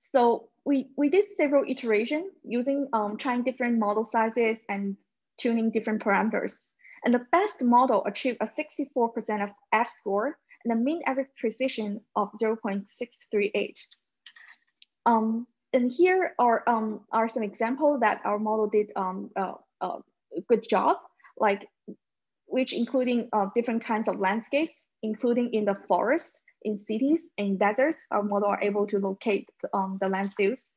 So we did several iterations using trying different model sizes and tuning different parameters. And the best model achieved a 64% of F-score and a mean average precision of 0.638. And here are some examples that our model did a good job, which including different kinds of landscapes, including in the forest, in cities, in deserts. Our model are able to locate the landfills.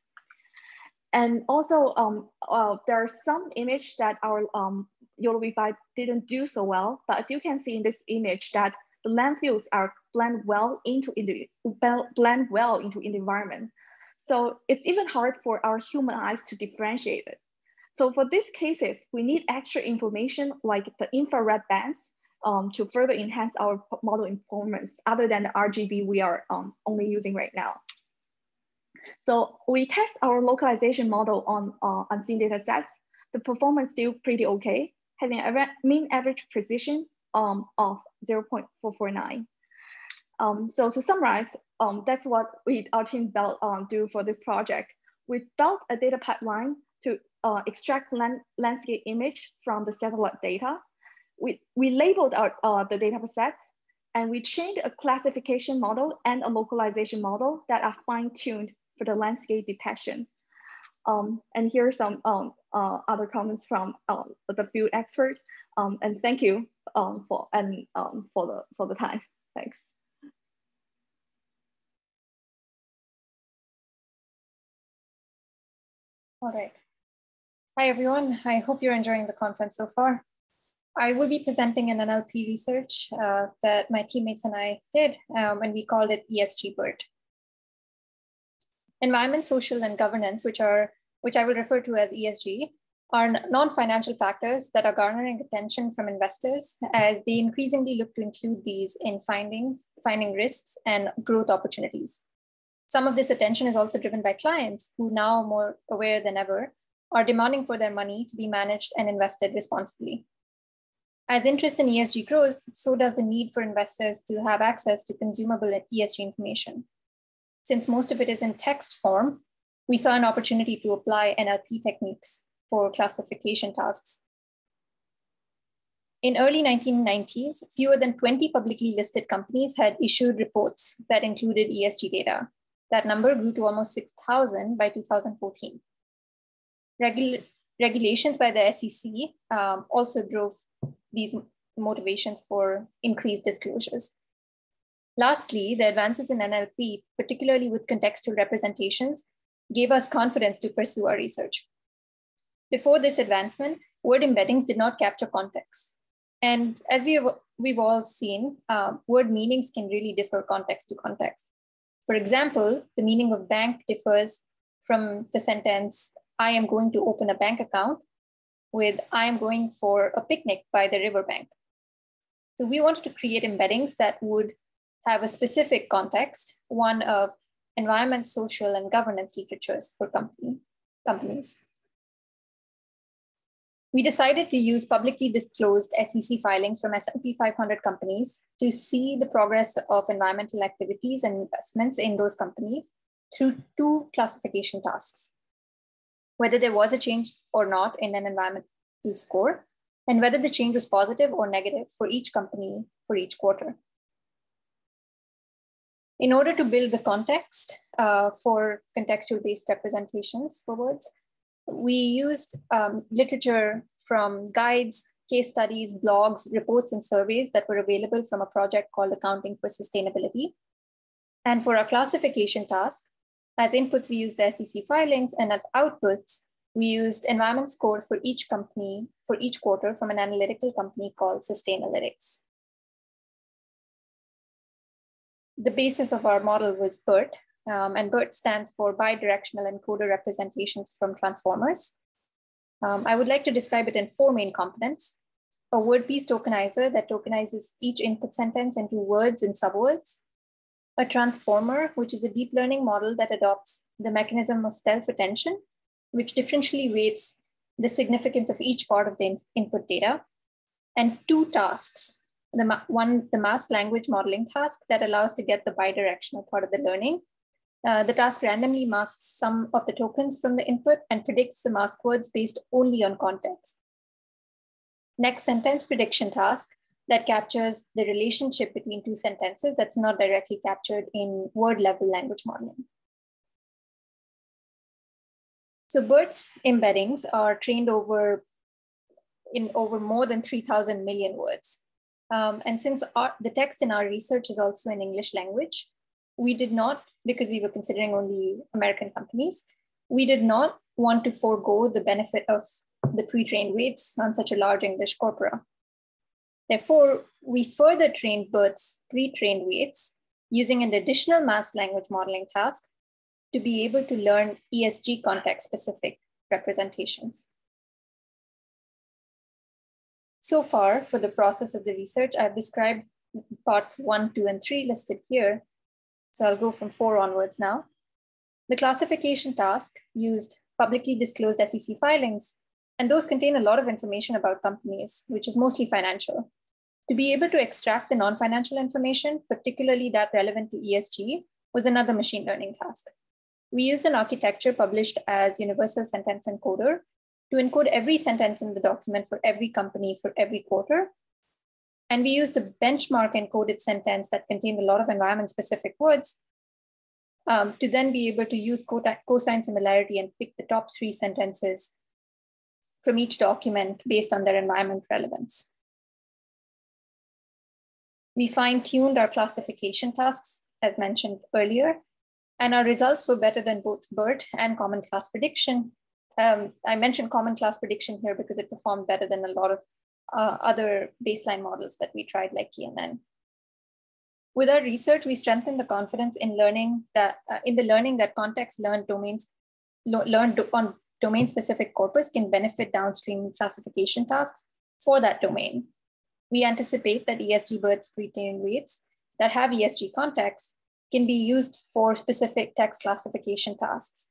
And also there are some images that our YOLO V5 didn't do so well, but as you can see in this image that the landfills are blend well into the environment. So it's even hard for our human eyes to differentiate it. So for these cases, we need extra information like the infrared bands to further enhance our model performance other than the RGB we are only using right now. So we test our localization model on unseen data sets. The performance is still pretty okay, having a mean average precision of 0.449. So to summarize, that's what our team built, do for this project. We built a data pipeline to extract landscape image from the satellite data. We labeled the data sets, and we trained a classification model and a localization model that are fine-tuned for the landscape detection. And here are some other comments from the field expert. And thank you for the time. Thanks. All right. Hi, everyone. I hope you're enjoying the conference so far. I will be presenting an NLP research that my teammates and I did, and we called it ESG BERT. Environment, social, and governance, which I will refer to as ESG, are non-financial factors that are garnering attention from investors as they increasingly look to include these in finding risks and growth opportunities. Some of this attention is also driven by clients who, now more aware than ever, are demanding for their money to be managed and invested responsibly. As interest in ESG grows, so does the need for investors to have access to consumable ESG information. Since most of it is in text form, we saw an opportunity to apply NLP techniques for classification tasks. In early 1990s, fewer than 20 publicly listed companies had issued reports that included ESG data. That number grew to almost 6,000 by 2014. Regulations by the SEC also drove these motivations for increased disclosures. Lastly, the advances in NLP, particularly with contextual representations, gave us confidence to pursue our research. Before this advancement, word embeddings did not capture context. And as we've all seen, word meanings can really differ context to context. For example, the meaning of bank differs from the sentence, I am going to open a bank account, with I am going for a picnic by the riverbank. So we wanted to create embeddings that would have a specific context, one of environment, social, and governance literatures for companies. We decided to use publicly disclosed SEC filings from S&P 500 companies to see the progress of environmental activities and investments in those companies through two classification tasks: whether there was a change or not in an environmental score, and whether the change was positive or negative for each company for each quarter. In order to build the context for contextual-based representations for words, we used literature from guides, case studies, blogs, reports, and surveys that were available from a project called Accounting for Sustainability. And for our classification task, as inputs, we used the SEC filings, and as outputs, we used environment score for each company for each quarter from an analytical company called Sustainalytics. The basis of our model was BERT, and BERT stands for Bidirectional Encoder Representations from Transformers. I would like to describe it in four main components: a word piece tokenizer that tokenizes each input sentence into words and subwords; a transformer, which is a deep learning model that adopts the mechanism of self-attention, which differentially weights the significance of each part of the input data; and two tasks. The masked language modeling task that allows to get the bidirectional part of the learning. The task randomly masks some of the tokens from the input and predicts the mask words based only on context. Next sentence prediction task that captures the relationship between two sentences that's not directly captured in word level language modeling. So BERT's embeddings are trained over more than 3,000 million words. And since the text in our research is also in English language, we did not, because we were considering only American companies, we did not want to forego the benefit of the pre-trained weights on such a large English corpora. Therefore, we further trained BERT's pre-trained weights using an additional mass language modeling task to be able to learn ESG context-specific representations. So far, for the process of the research, I've described parts 1, 2, and 3 listed here. So I'll go from 4 onwards now. The classification task used publicly disclosed SEC filings, and those contain a lot of information about companies, which is mostly financial. To be able to extract the non-financial information, particularly that relevant to ESG, was another machine learning task. We used an architecture published as Universal Sentence Encoder to encode every sentence in the document for every company for every quarter. And we used a benchmark encoded sentence that contained a lot of environment-specific words to then be able to use cosine similarity and pick the top 3 sentences from each document based on their environment relevance. We fine-tuned our classification tasks, as mentioned earlier, and our results were better than both BERT and common class prediction, I mentioned common class prediction here because it performed better than a lot of other baseline models that we tried, like KNN. With our research, we strengthened the confidence in learning that context learned domains learned on domain-specific corpus can benefit downstream classification tasks for that domain. We anticipate that ESG BERT and weights that have ESG context can be used for specific text classification tasks.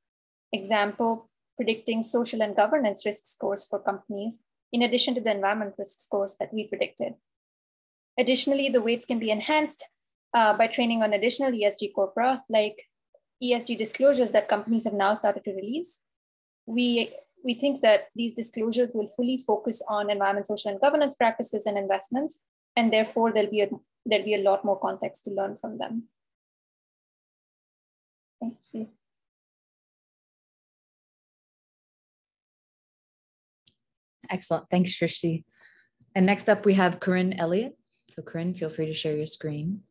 Example, predicting social and governance risk scores for companies, in addition to the environment risk scores that we predicted. Additionally, the weights can be enhanced by training on additional ESG corpora, like ESG disclosures that companies have now started to release. We think that these disclosures will fully focus on environment, social, and governance practices and investments, and therefore there'll be a lot more context to learn from them. Thank you. Excellent, thanks Srishti. And next up we have Corinne Elliott. So Corinne, feel free to share your screen.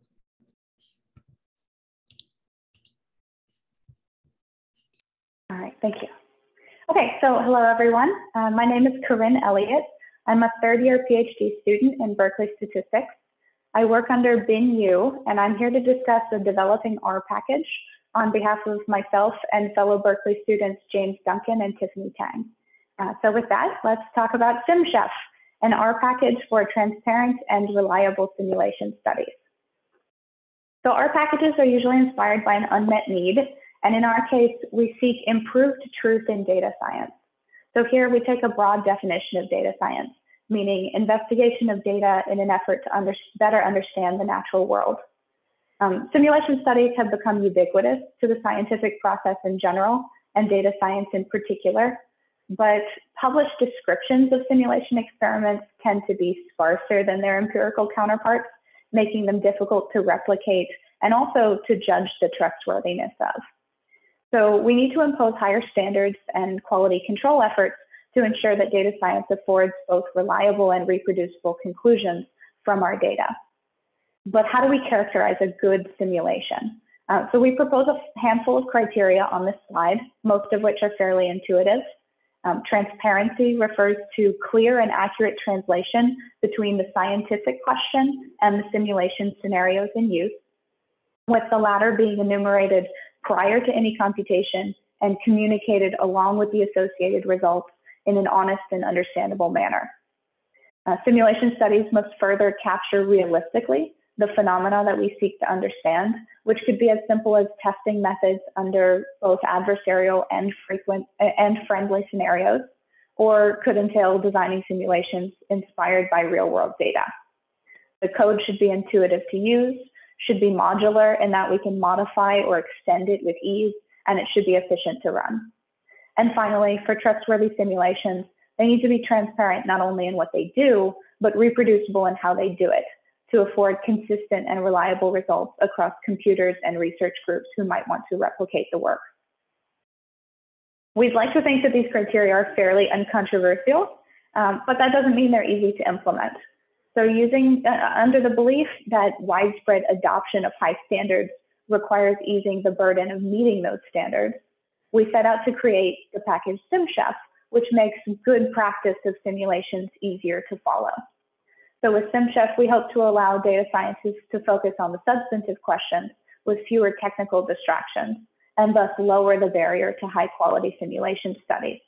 All right, thank you. Okay, so hello everyone. My name is Corinne Elliott. I'm a third-year PhD student in Berkeley Statistics. I work under Bin Yu, and I'm here to discuss the developing R package on behalf of myself and fellow Berkeley students James Duncan and Tiffany Tang. So with that, let's talk about SimChef, an R package for transparent and reliable simulation studies. So R packages are usually inspired by an unmet need, and in our case, we seek improved truth in data science. So here we take a broad definition of data science, meaning investigation of data in an effort to better understand the natural world. Simulation studies have become ubiquitous to the scientific process in general and data science in particular, but published descriptions of simulation experiments tend to be sparser than their empirical counterparts, making them difficult to replicate and also to judge the trustworthiness of. So we need to impose higher standards and quality control efforts to ensure that data science affords both reliable and reproducible conclusions from our data. But how do we characterize a good simulation? So we propose a handful of criteria on this slide, most of which are fairly intuitive. Transparency refers to clear and accurate translation between the scientific question and the simulation scenarios in use, with the latter being enumerated prior to any computation and communicated along with the associated results in an honest and understandable manner. Simulation studies must further capture realistically the phenomena that we seek to understand, which could be as simple as testing methods under both adversarial and friendly scenarios, or could entail designing simulations inspired by real-world data. The code should be intuitive to use, should be modular in that we can modify or extend it with ease, and it should be efficient to run. And finally, for trustworthy simulations, they need to be transparent not only in what they do, but reproducible in how they do it, to afford consistent and reliable results across computers and research groups who might want to replicate the work. We'd like to think that these criteria are fairly uncontroversial, but that doesn't mean they're easy to implement. So under the belief that widespread adoption of high standards requires easing the burden of meeting those standards, we set out to create the package SimChef, which makes good practice of simulations easier to follow. So with SimChef, we hope to allow data scientists to focus on the substantive questions with fewer technical distractions, and thus lower the barrier to high quality simulation studies.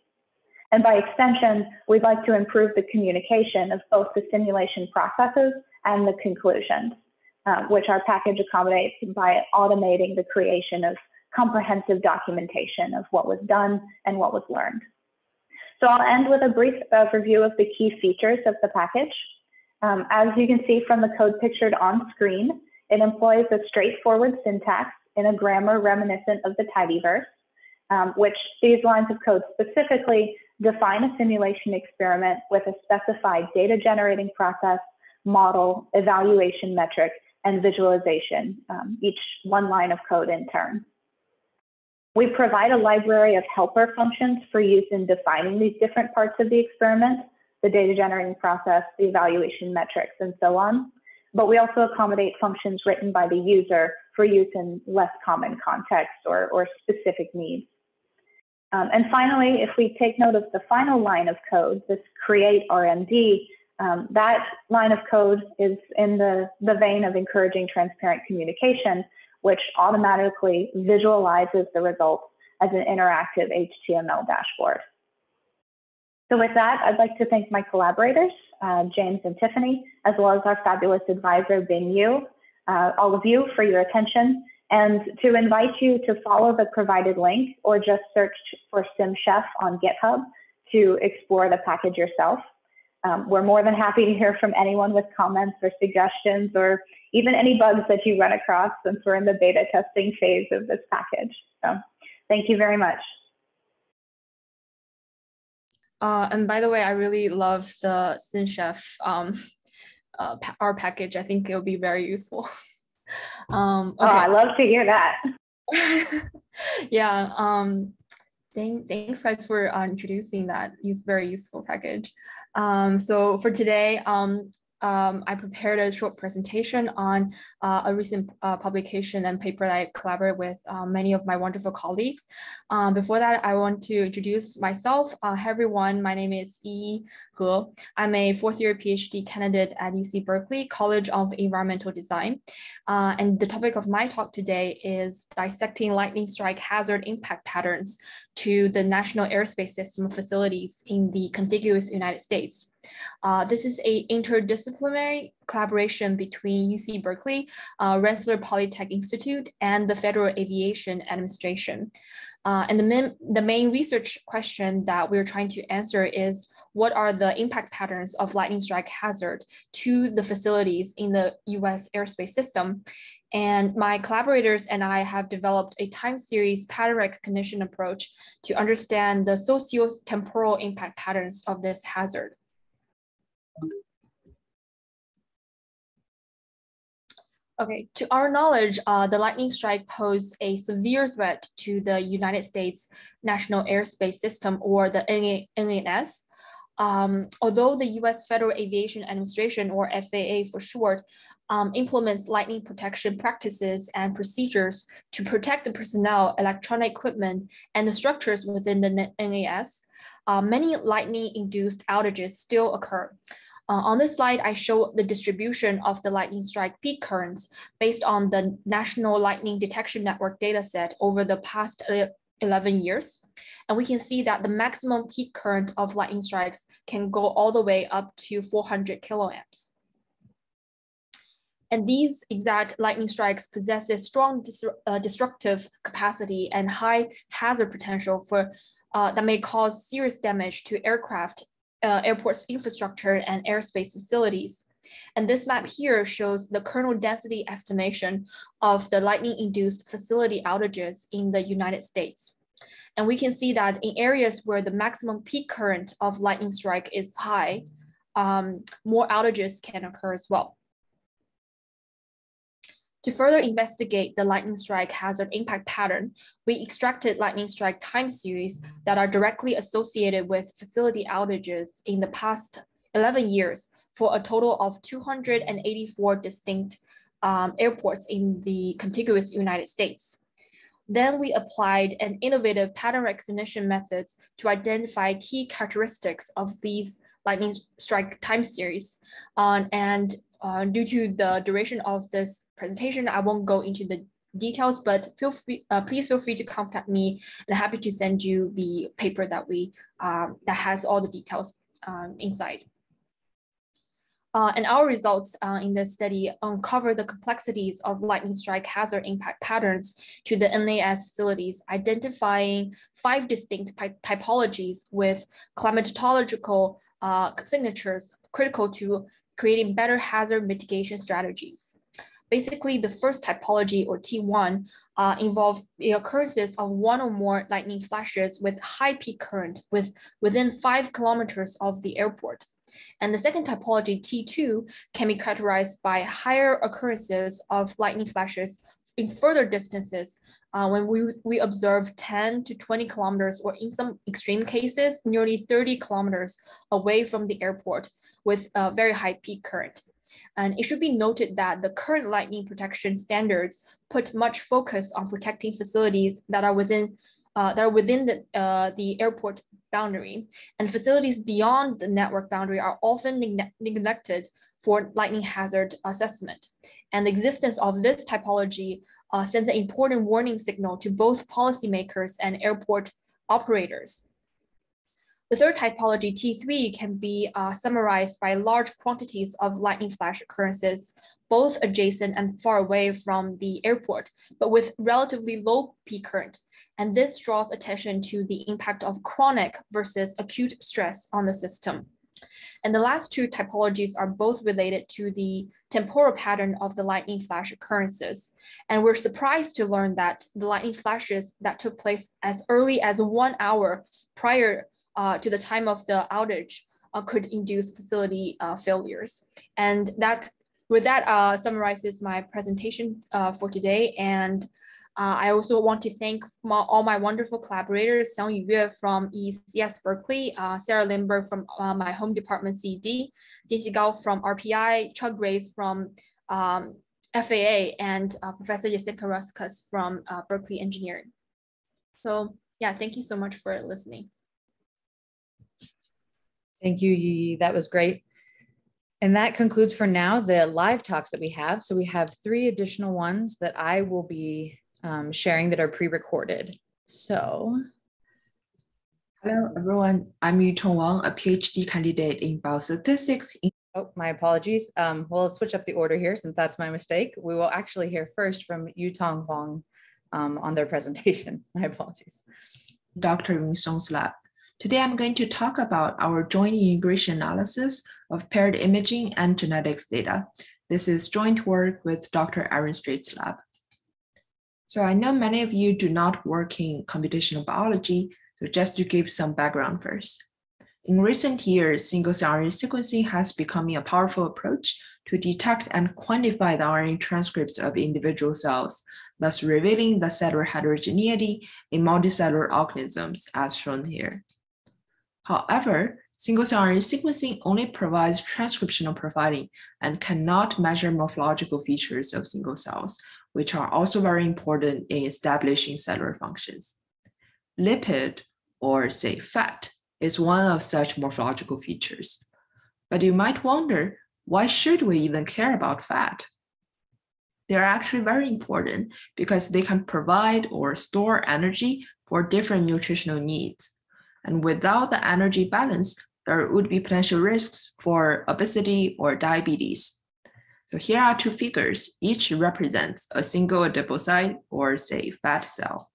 And by extension, we'd like to improve the communication of both the simulation processes and the conclusions, which our package accommodates by automating the creation of comprehensive documentation of what was done and what was learned. So I'll end with a brief review of the key features of the package. As you can see from the code pictured on screen, it employs a straightforward syntax in a grammar reminiscent of the tidyverse, which these lines of code specifically define a simulation experiment with a specified data generating process, model, evaluation metric, and visualization, each one line of code in turn. We provide a library of helper functions for use in defining these different parts of the experiment, the data generating process, the evaluation metrics, and so on. But we also accommodate functions written by the user for use in less common contexts or specific needs. And finally, if we take note of the final line of code, this create RMD, that line of code is in the vein of encouraging transparent communication, which automatically visualizes the results as an interactive HTML dashboard. So with that, I'd like to thank my collaborators, James and Tiffany, as well as our fabulous advisor, Bin Yu, all of you for your attention, and to invite you to follow the provided link or just search for SimChef on GitHub to explore the package yourself. We're more than happy to hear from anyone with comments or suggestions or even any bugs that you run across since we're in the beta testing phase of this package. So thank you very much. And by the way, I really love the SimChef our package. I think it'll be very useful. Okay. Oh, I love to hear that. Yeah. Thanks guys for introducing that very useful package. So for today, I prepared a short presentation on a recent publication and paper that I collaborate with many of my wonderful colleagues. Before that, I want to introduce myself. Hi everyone, my name is Yi He. I'm a fourth-year PhD candidate at UC Berkeley College of Environmental Design. And the topic of my talk today is dissecting lightning strike hazard impact patterns to the national airspace system facilities in the contiguous United States. This is an interdisciplinary collaboration between UC Berkeley, Rensselaer Polytech Institute, and the Federal Aviation Administration. And the main research question that we're trying to answer is, what are the impact patterns of lightning strike hazard to the facilities in the US airspace system? And my collaborators and I have developed a time series pattern recognition approach to understand the socio-temporal impact patterns of this hazard. Okay, to our knowledge, the lightning strike posed a severe threat to the United States National Airspace System, or the NAS. Although the US Federal Aviation Administration, or FAA for short, implements lightning protection practices and procedures to protect the personnel, electronic equipment, and the structures within the NAS, many lightning-induced outages still occur. On this slide, I show the distribution of the lightning strike peak currents based on the National Lightning Detection Network dataset over the past 11 years. And we can see that the maximum peak current of lightning strikes can go all the way up to 400 kiloamps. And these exact lightning strikes possess a strong destructive capacity and high hazard potential for that may cause serious damage to aircraft, airports infrastructure, and airspace facilities. And this map here shows the kernel density estimation of the lightning-induced facility outages in the United States. And we can see that in areas where the maximum peak current of lightning strike is high, more outages can occur as well. To further investigate the lightning strike hazard impact pattern, we extracted lightning strike time series that are directly associated with facility outages in the past 11 years for a total of 284 distinct airports in the contiguous United States. Then we applied an innovative pattern recognition methods to identify key characteristics of these lightning strike time series. Due to the duration of this presentation, I won't go into the details, but please feel free to contact me, and I'm happy to send you the paper that we that has all the details inside. And our results in this study uncover the complexities of lightning strike hazard impact patterns to the NAS facilities, identifying 5 distinct typologies with climatological signatures critical to creating better hazard mitigation strategies. Basically, the first typology, or T1, involves the occurrences of one or more lightning flashes with high peak current within 5 kilometers of the airport. And the second typology, T2, can be characterized by higher occurrences of lightning flashes in further distances when we observe 10 to 20 kilometers, or in some extreme cases, nearly 30 kilometers away from the airport with a very high peak current. And it should be noted that the current lightning protection standards put much focus on protecting facilities that are within that are within the airport boundary, and facilities beyond the network boundary are often neglected for lightning hazard assessment. And the existence of this typology sends an important warning signal to both policymakers and airport operators. The third typology, T3, can be summarized by large quantities of lightning flash occurrences, both adjacent and far away from the airport, but with relatively low peak current. And this draws attention to the impact of chronic versus acute stress on the system. And the last two typologies are both related to the temporal pattern of the lightning flash occurrences. And we're surprised to learn that the lightning flashes that took place as early as 1 hour prior to the time of the outage could induce facility failures. And that, with that, summarizes my presentation for today. And I also want to thank all my wonderful collaborators, Xiang Yuyue from ECS Berkeley, Sarah Lindberg from my home department CD, Jinxi Gao from RPI, Chuck Grace from FAA, and Professor Jessica Ruskas from Berkeley Engineering. So yeah, thank you so much for listening. Thank you, Yi. That was great. And that concludes for now the live talks that we have. So we have three additional ones that I will be sharing that are pre-recorded. So. Hello, everyone. I'm Yutong Wang, a PhD candidate in biostatistics. Oh, my apologies. We'll switch up the order here since that's my mistake. We will actually hear first from Yutong Wang on their presentation. My apologies. Dr. Winsong's lab. Today, I'm going to talk about our joint integration analysis of paired imaging and genetics data. This is joint work with Dr. Erin lab. So I know many of you do not work in computational biology, so just to give some background first. In recent years, single-cell RNA sequencing has become a powerful approach to detect and quantify the RNA transcripts of individual cells, thus revealing the cellular heterogeneity in multicellular organisms, as shown here. However, single-cell RNA sequencing only provides transcriptional profiling and cannot measure morphological features of single cells, which are also very important in establishing cellular functions. Lipid, or say fat, is one of such morphological features. But you might wonder, why should we even care about fat? They are actually very important because they can provide or store energy for different nutritional needs. And without the energy balance, there would be potential risks for obesity or diabetes. So here are two figures. Each represents a single adipocyte or say fat cell.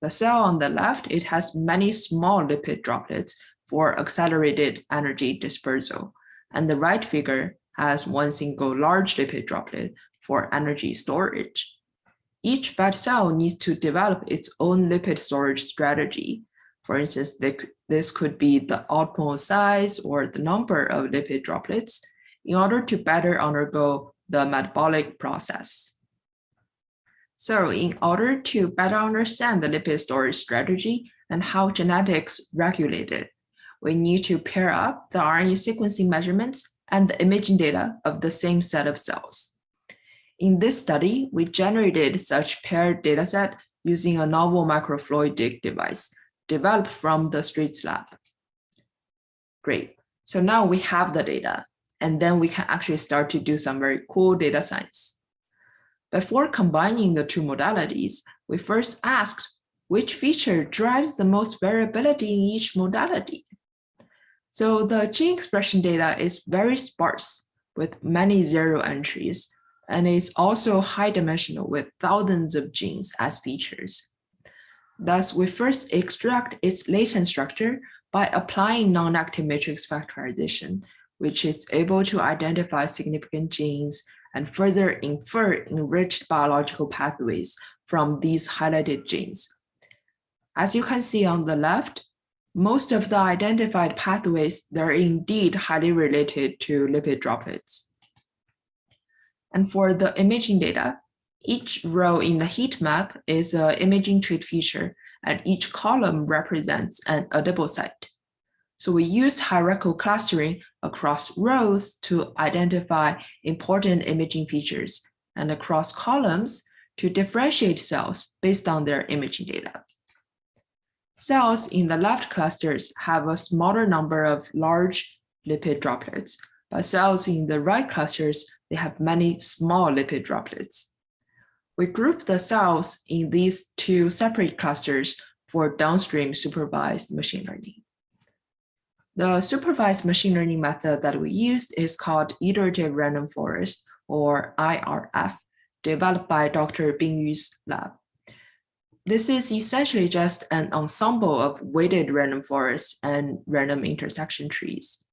The cell on the left, it has many small lipid droplets for accelerated energy dispersal. And the right figure has one single large lipid droplet for energy storage. Each fat cell needs to develop its own lipid storage strategy. For instance, this could be the optimal size or the number of lipid droplets in order to better undergo the metabolic process. So in order to better understand the lipid storage strategy and how genetics regulate it, we need to pair up the RNA sequencing measurements and the imaging data of the same set of cells. In this study, we generated such paired dataset using a novel microfluidic device developed from the Streets lab. Great. So now we have the data, and then we can actually start to do some very cool data science. Before combining the two modalities, we first asked which feature drives the most variability in each modality. So the gene expression data is very sparse with many zero entries, and it's also high dimensional with thousands of genes as features. Thus, we first extract its latent structure by applying non-active matrix factorization, which is able to identify significant genes and further infer enriched biological pathways from these highlighted genes. As you can see on the left, most of the identified pathways, they're indeed highly related to lipid droplets. And for the imaging data, each row in the heat map is an imaging trait feature, and each column represents an adipocyte. So we use hierarchical clustering across rows to identify important imaging features, and across columns to differentiate cells based on their imaging data. Cells in the left clusters have a smaller number of large lipid droplets, but cells in the right clusters, they have many small lipid droplets. We group the cells in these two separate clusters for downstream supervised machine learning. The supervised machine learning method that we used is called iterative random forest, or IRF, developed by Dr. Bin Yu's lab. This is essentially just an ensemble of weighted random forests and random intersection trees.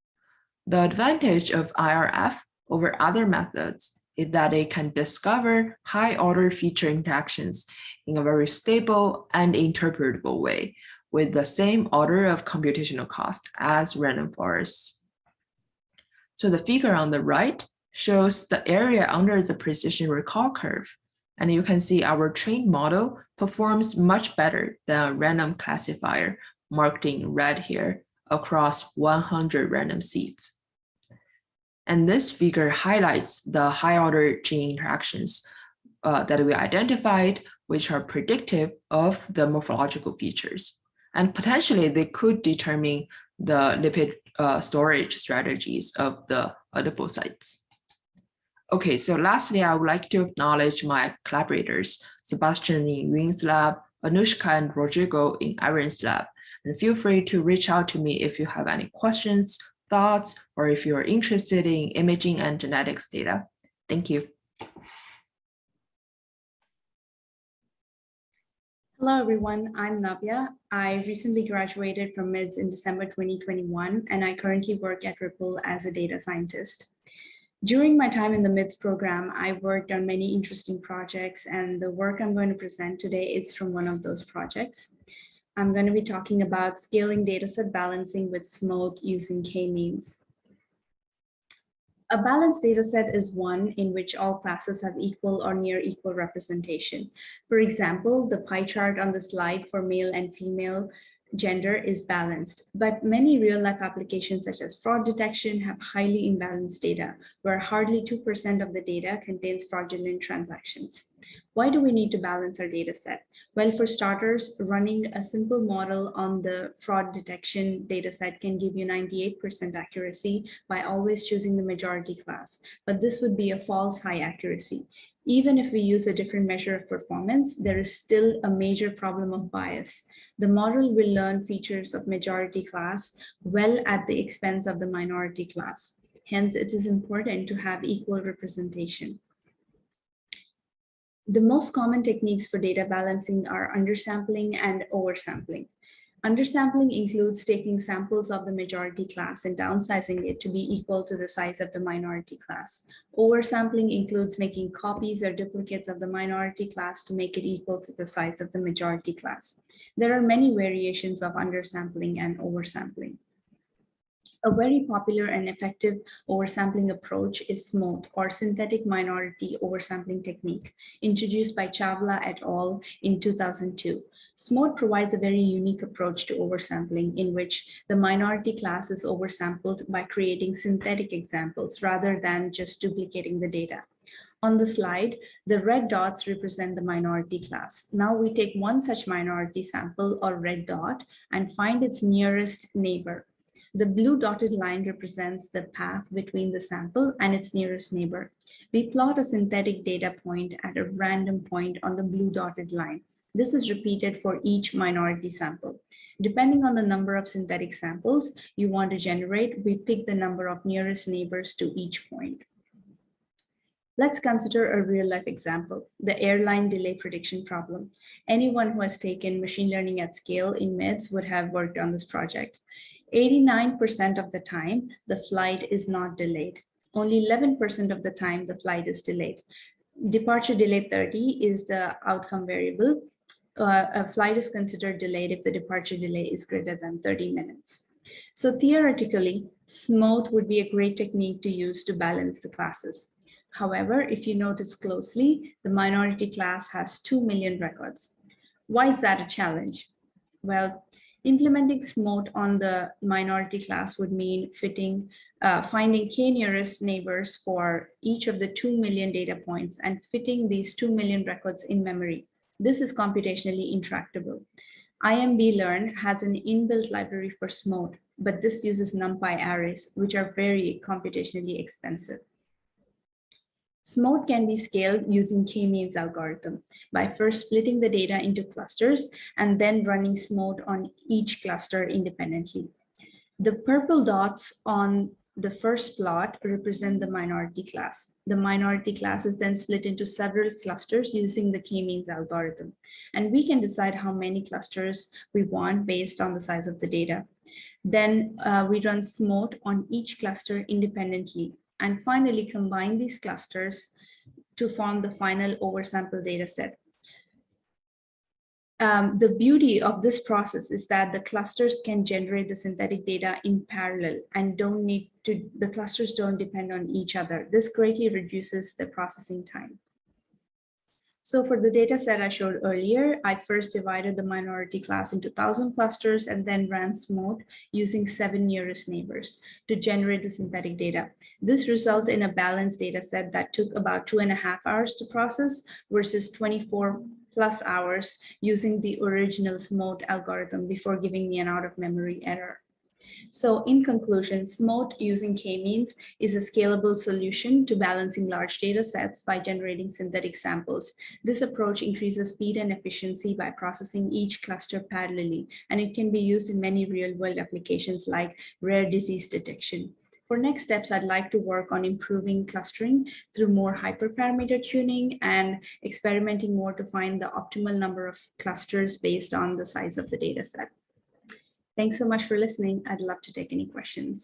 The advantage of IRF over other methods is that it can discover high-order feature interactions in a very stable and interpretable way with the same order of computational cost as random forests. So the figure on the right shows the area under the precision recall curve, and you can see our trained model performs much better than a random classifier marked in red here across 100 random seeds. And this figure highlights the high-order gene interactions that we identified, which are predictive of the morphological features. And potentially, they could determine the lipid storage strategies of the adipocytes. Okay, so lastly, I would like to acknowledge my collaborators, Sebastian in Yun's lab, Anushka and Rodrigo in Erin's lab. And feel free to reach out to me if you have any questions, thoughts, or if you're interested in imaging and genetics data. Thank you. Hello, everyone. I'm Navya. I recently graduated from MIDS in December 2021, and I currently work at Ripple as a data scientist. During my time in the MIDS program, I worked on many interesting projects, and the work I'm going to present today is from one of those projects. I'm going to be talking about scaling dataset balancing with smoke using K-means. A balanced dataset is one in which all classes have equal or near equal representation. For example, the pie chart on the slide for male and female gender is balanced, but many real-life applications such as fraud detection have highly imbalanced data, where hardly 2% of the data contains fraudulent transactions. Why do we need to balance our data set? Well, for starters, running a simple model on the fraud detection data set can give you 98% accuracy by always choosing the majority class, but this would be a false high accuracy. Even if we use a different measure of performance, there is still a major problem of bias. The model will learn features of majority class well at the expense of the minority class. Hence, it is important to have equal representation. The most common techniques for data balancing are undersampling and oversampling. Undersampling includes taking samples of the majority class and downsizing it to be equal to the size of the minority class. Oversampling includes making copies or duplicates of the minority class to make it equal to the size of the majority class. There are many variations of undersampling and oversampling. A very popular and effective oversampling approach is SMOT, or synthetic minority oversampling technique, introduced by Chawla et al. In 2002. SMOT provides a very unique approach to oversampling in which the minority class is oversampled by creating synthetic examples rather than just duplicating the data. On the slide, the red dots represent the minority class. Now we take one such minority sample or red dot and find its nearest neighbor. The blue dotted line represents the path between the sample and its nearest neighbor. We plot a synthetic data point at a random point on the blue dotted line. This is repeated for each minority sample. Depending on the number of synthetic samples you want to generate, we pick the number of nearest neighbors to each point. Let's consider a real-life example, the airline delay prediction problem. Anyone who has taken machine learning at scale in MIDS would have worked on this project. 89% of the time, the flight is not delayed. Only 11% of the time, the flight is delayed. Departure delay 30 is the outcome variable. A flight is considered delayed if the departure delay is greater than 30 minutes. So theoretically, SMOT would be a great technique to use to balance the classes. However, if you notice closely, the minority class has 2 million records. Why is that a challenge? Well, implementing SMOT on the minority class would mean finding k nearest neighbors for each of the 2 million data points and fitting these 2 million records in memory. This is computationally intractable. IMBLearn has an inbuilt library for SMOD, but this uses NumPy arrays, which are very computationally expensive. SMOD can be scaled using K-means algorithm by first splitting the data into clusters and then running SMOD on each cluster independently. The purple dots on the first plot represent the minority class. The minority class is then split into several clusters using the K-means algorithm. And we can decide how many clusters we want based on the size of the data. Then we run SMOD on each cluster independently, and finally combine these clusters to form the final oversample data set. The beauty of this process is that the clusters can generate the synthetic data in parallel and don't need to, the clusters don't depend on each other. This greatly reduces the processing time. So for the data set I showed earlier, I first divided the minority class into 1,000 clusters and then ran SMOD using 7 nearest neighbors to generate the synthetic data. This resulted in a balanced data set that took about 2.5 hours to process versus 24+ hours using the original SMOD algorithm before giving me an out-of-memory error. So in conclusion, SMOD using K-means is a scalable solution to balancing large data sets by generating synthetic samples. This approach increases speed and efficiency by processing each cluster parallelly, and it can be used in many real-world applications like rare disease detection. For next steps, I'd like to work on improving clustering through more hyperparameter tuning and experimenting more to find the optimal number of clusters based on the size of the data set. Thanks so much for listening. I'd love to take any questions.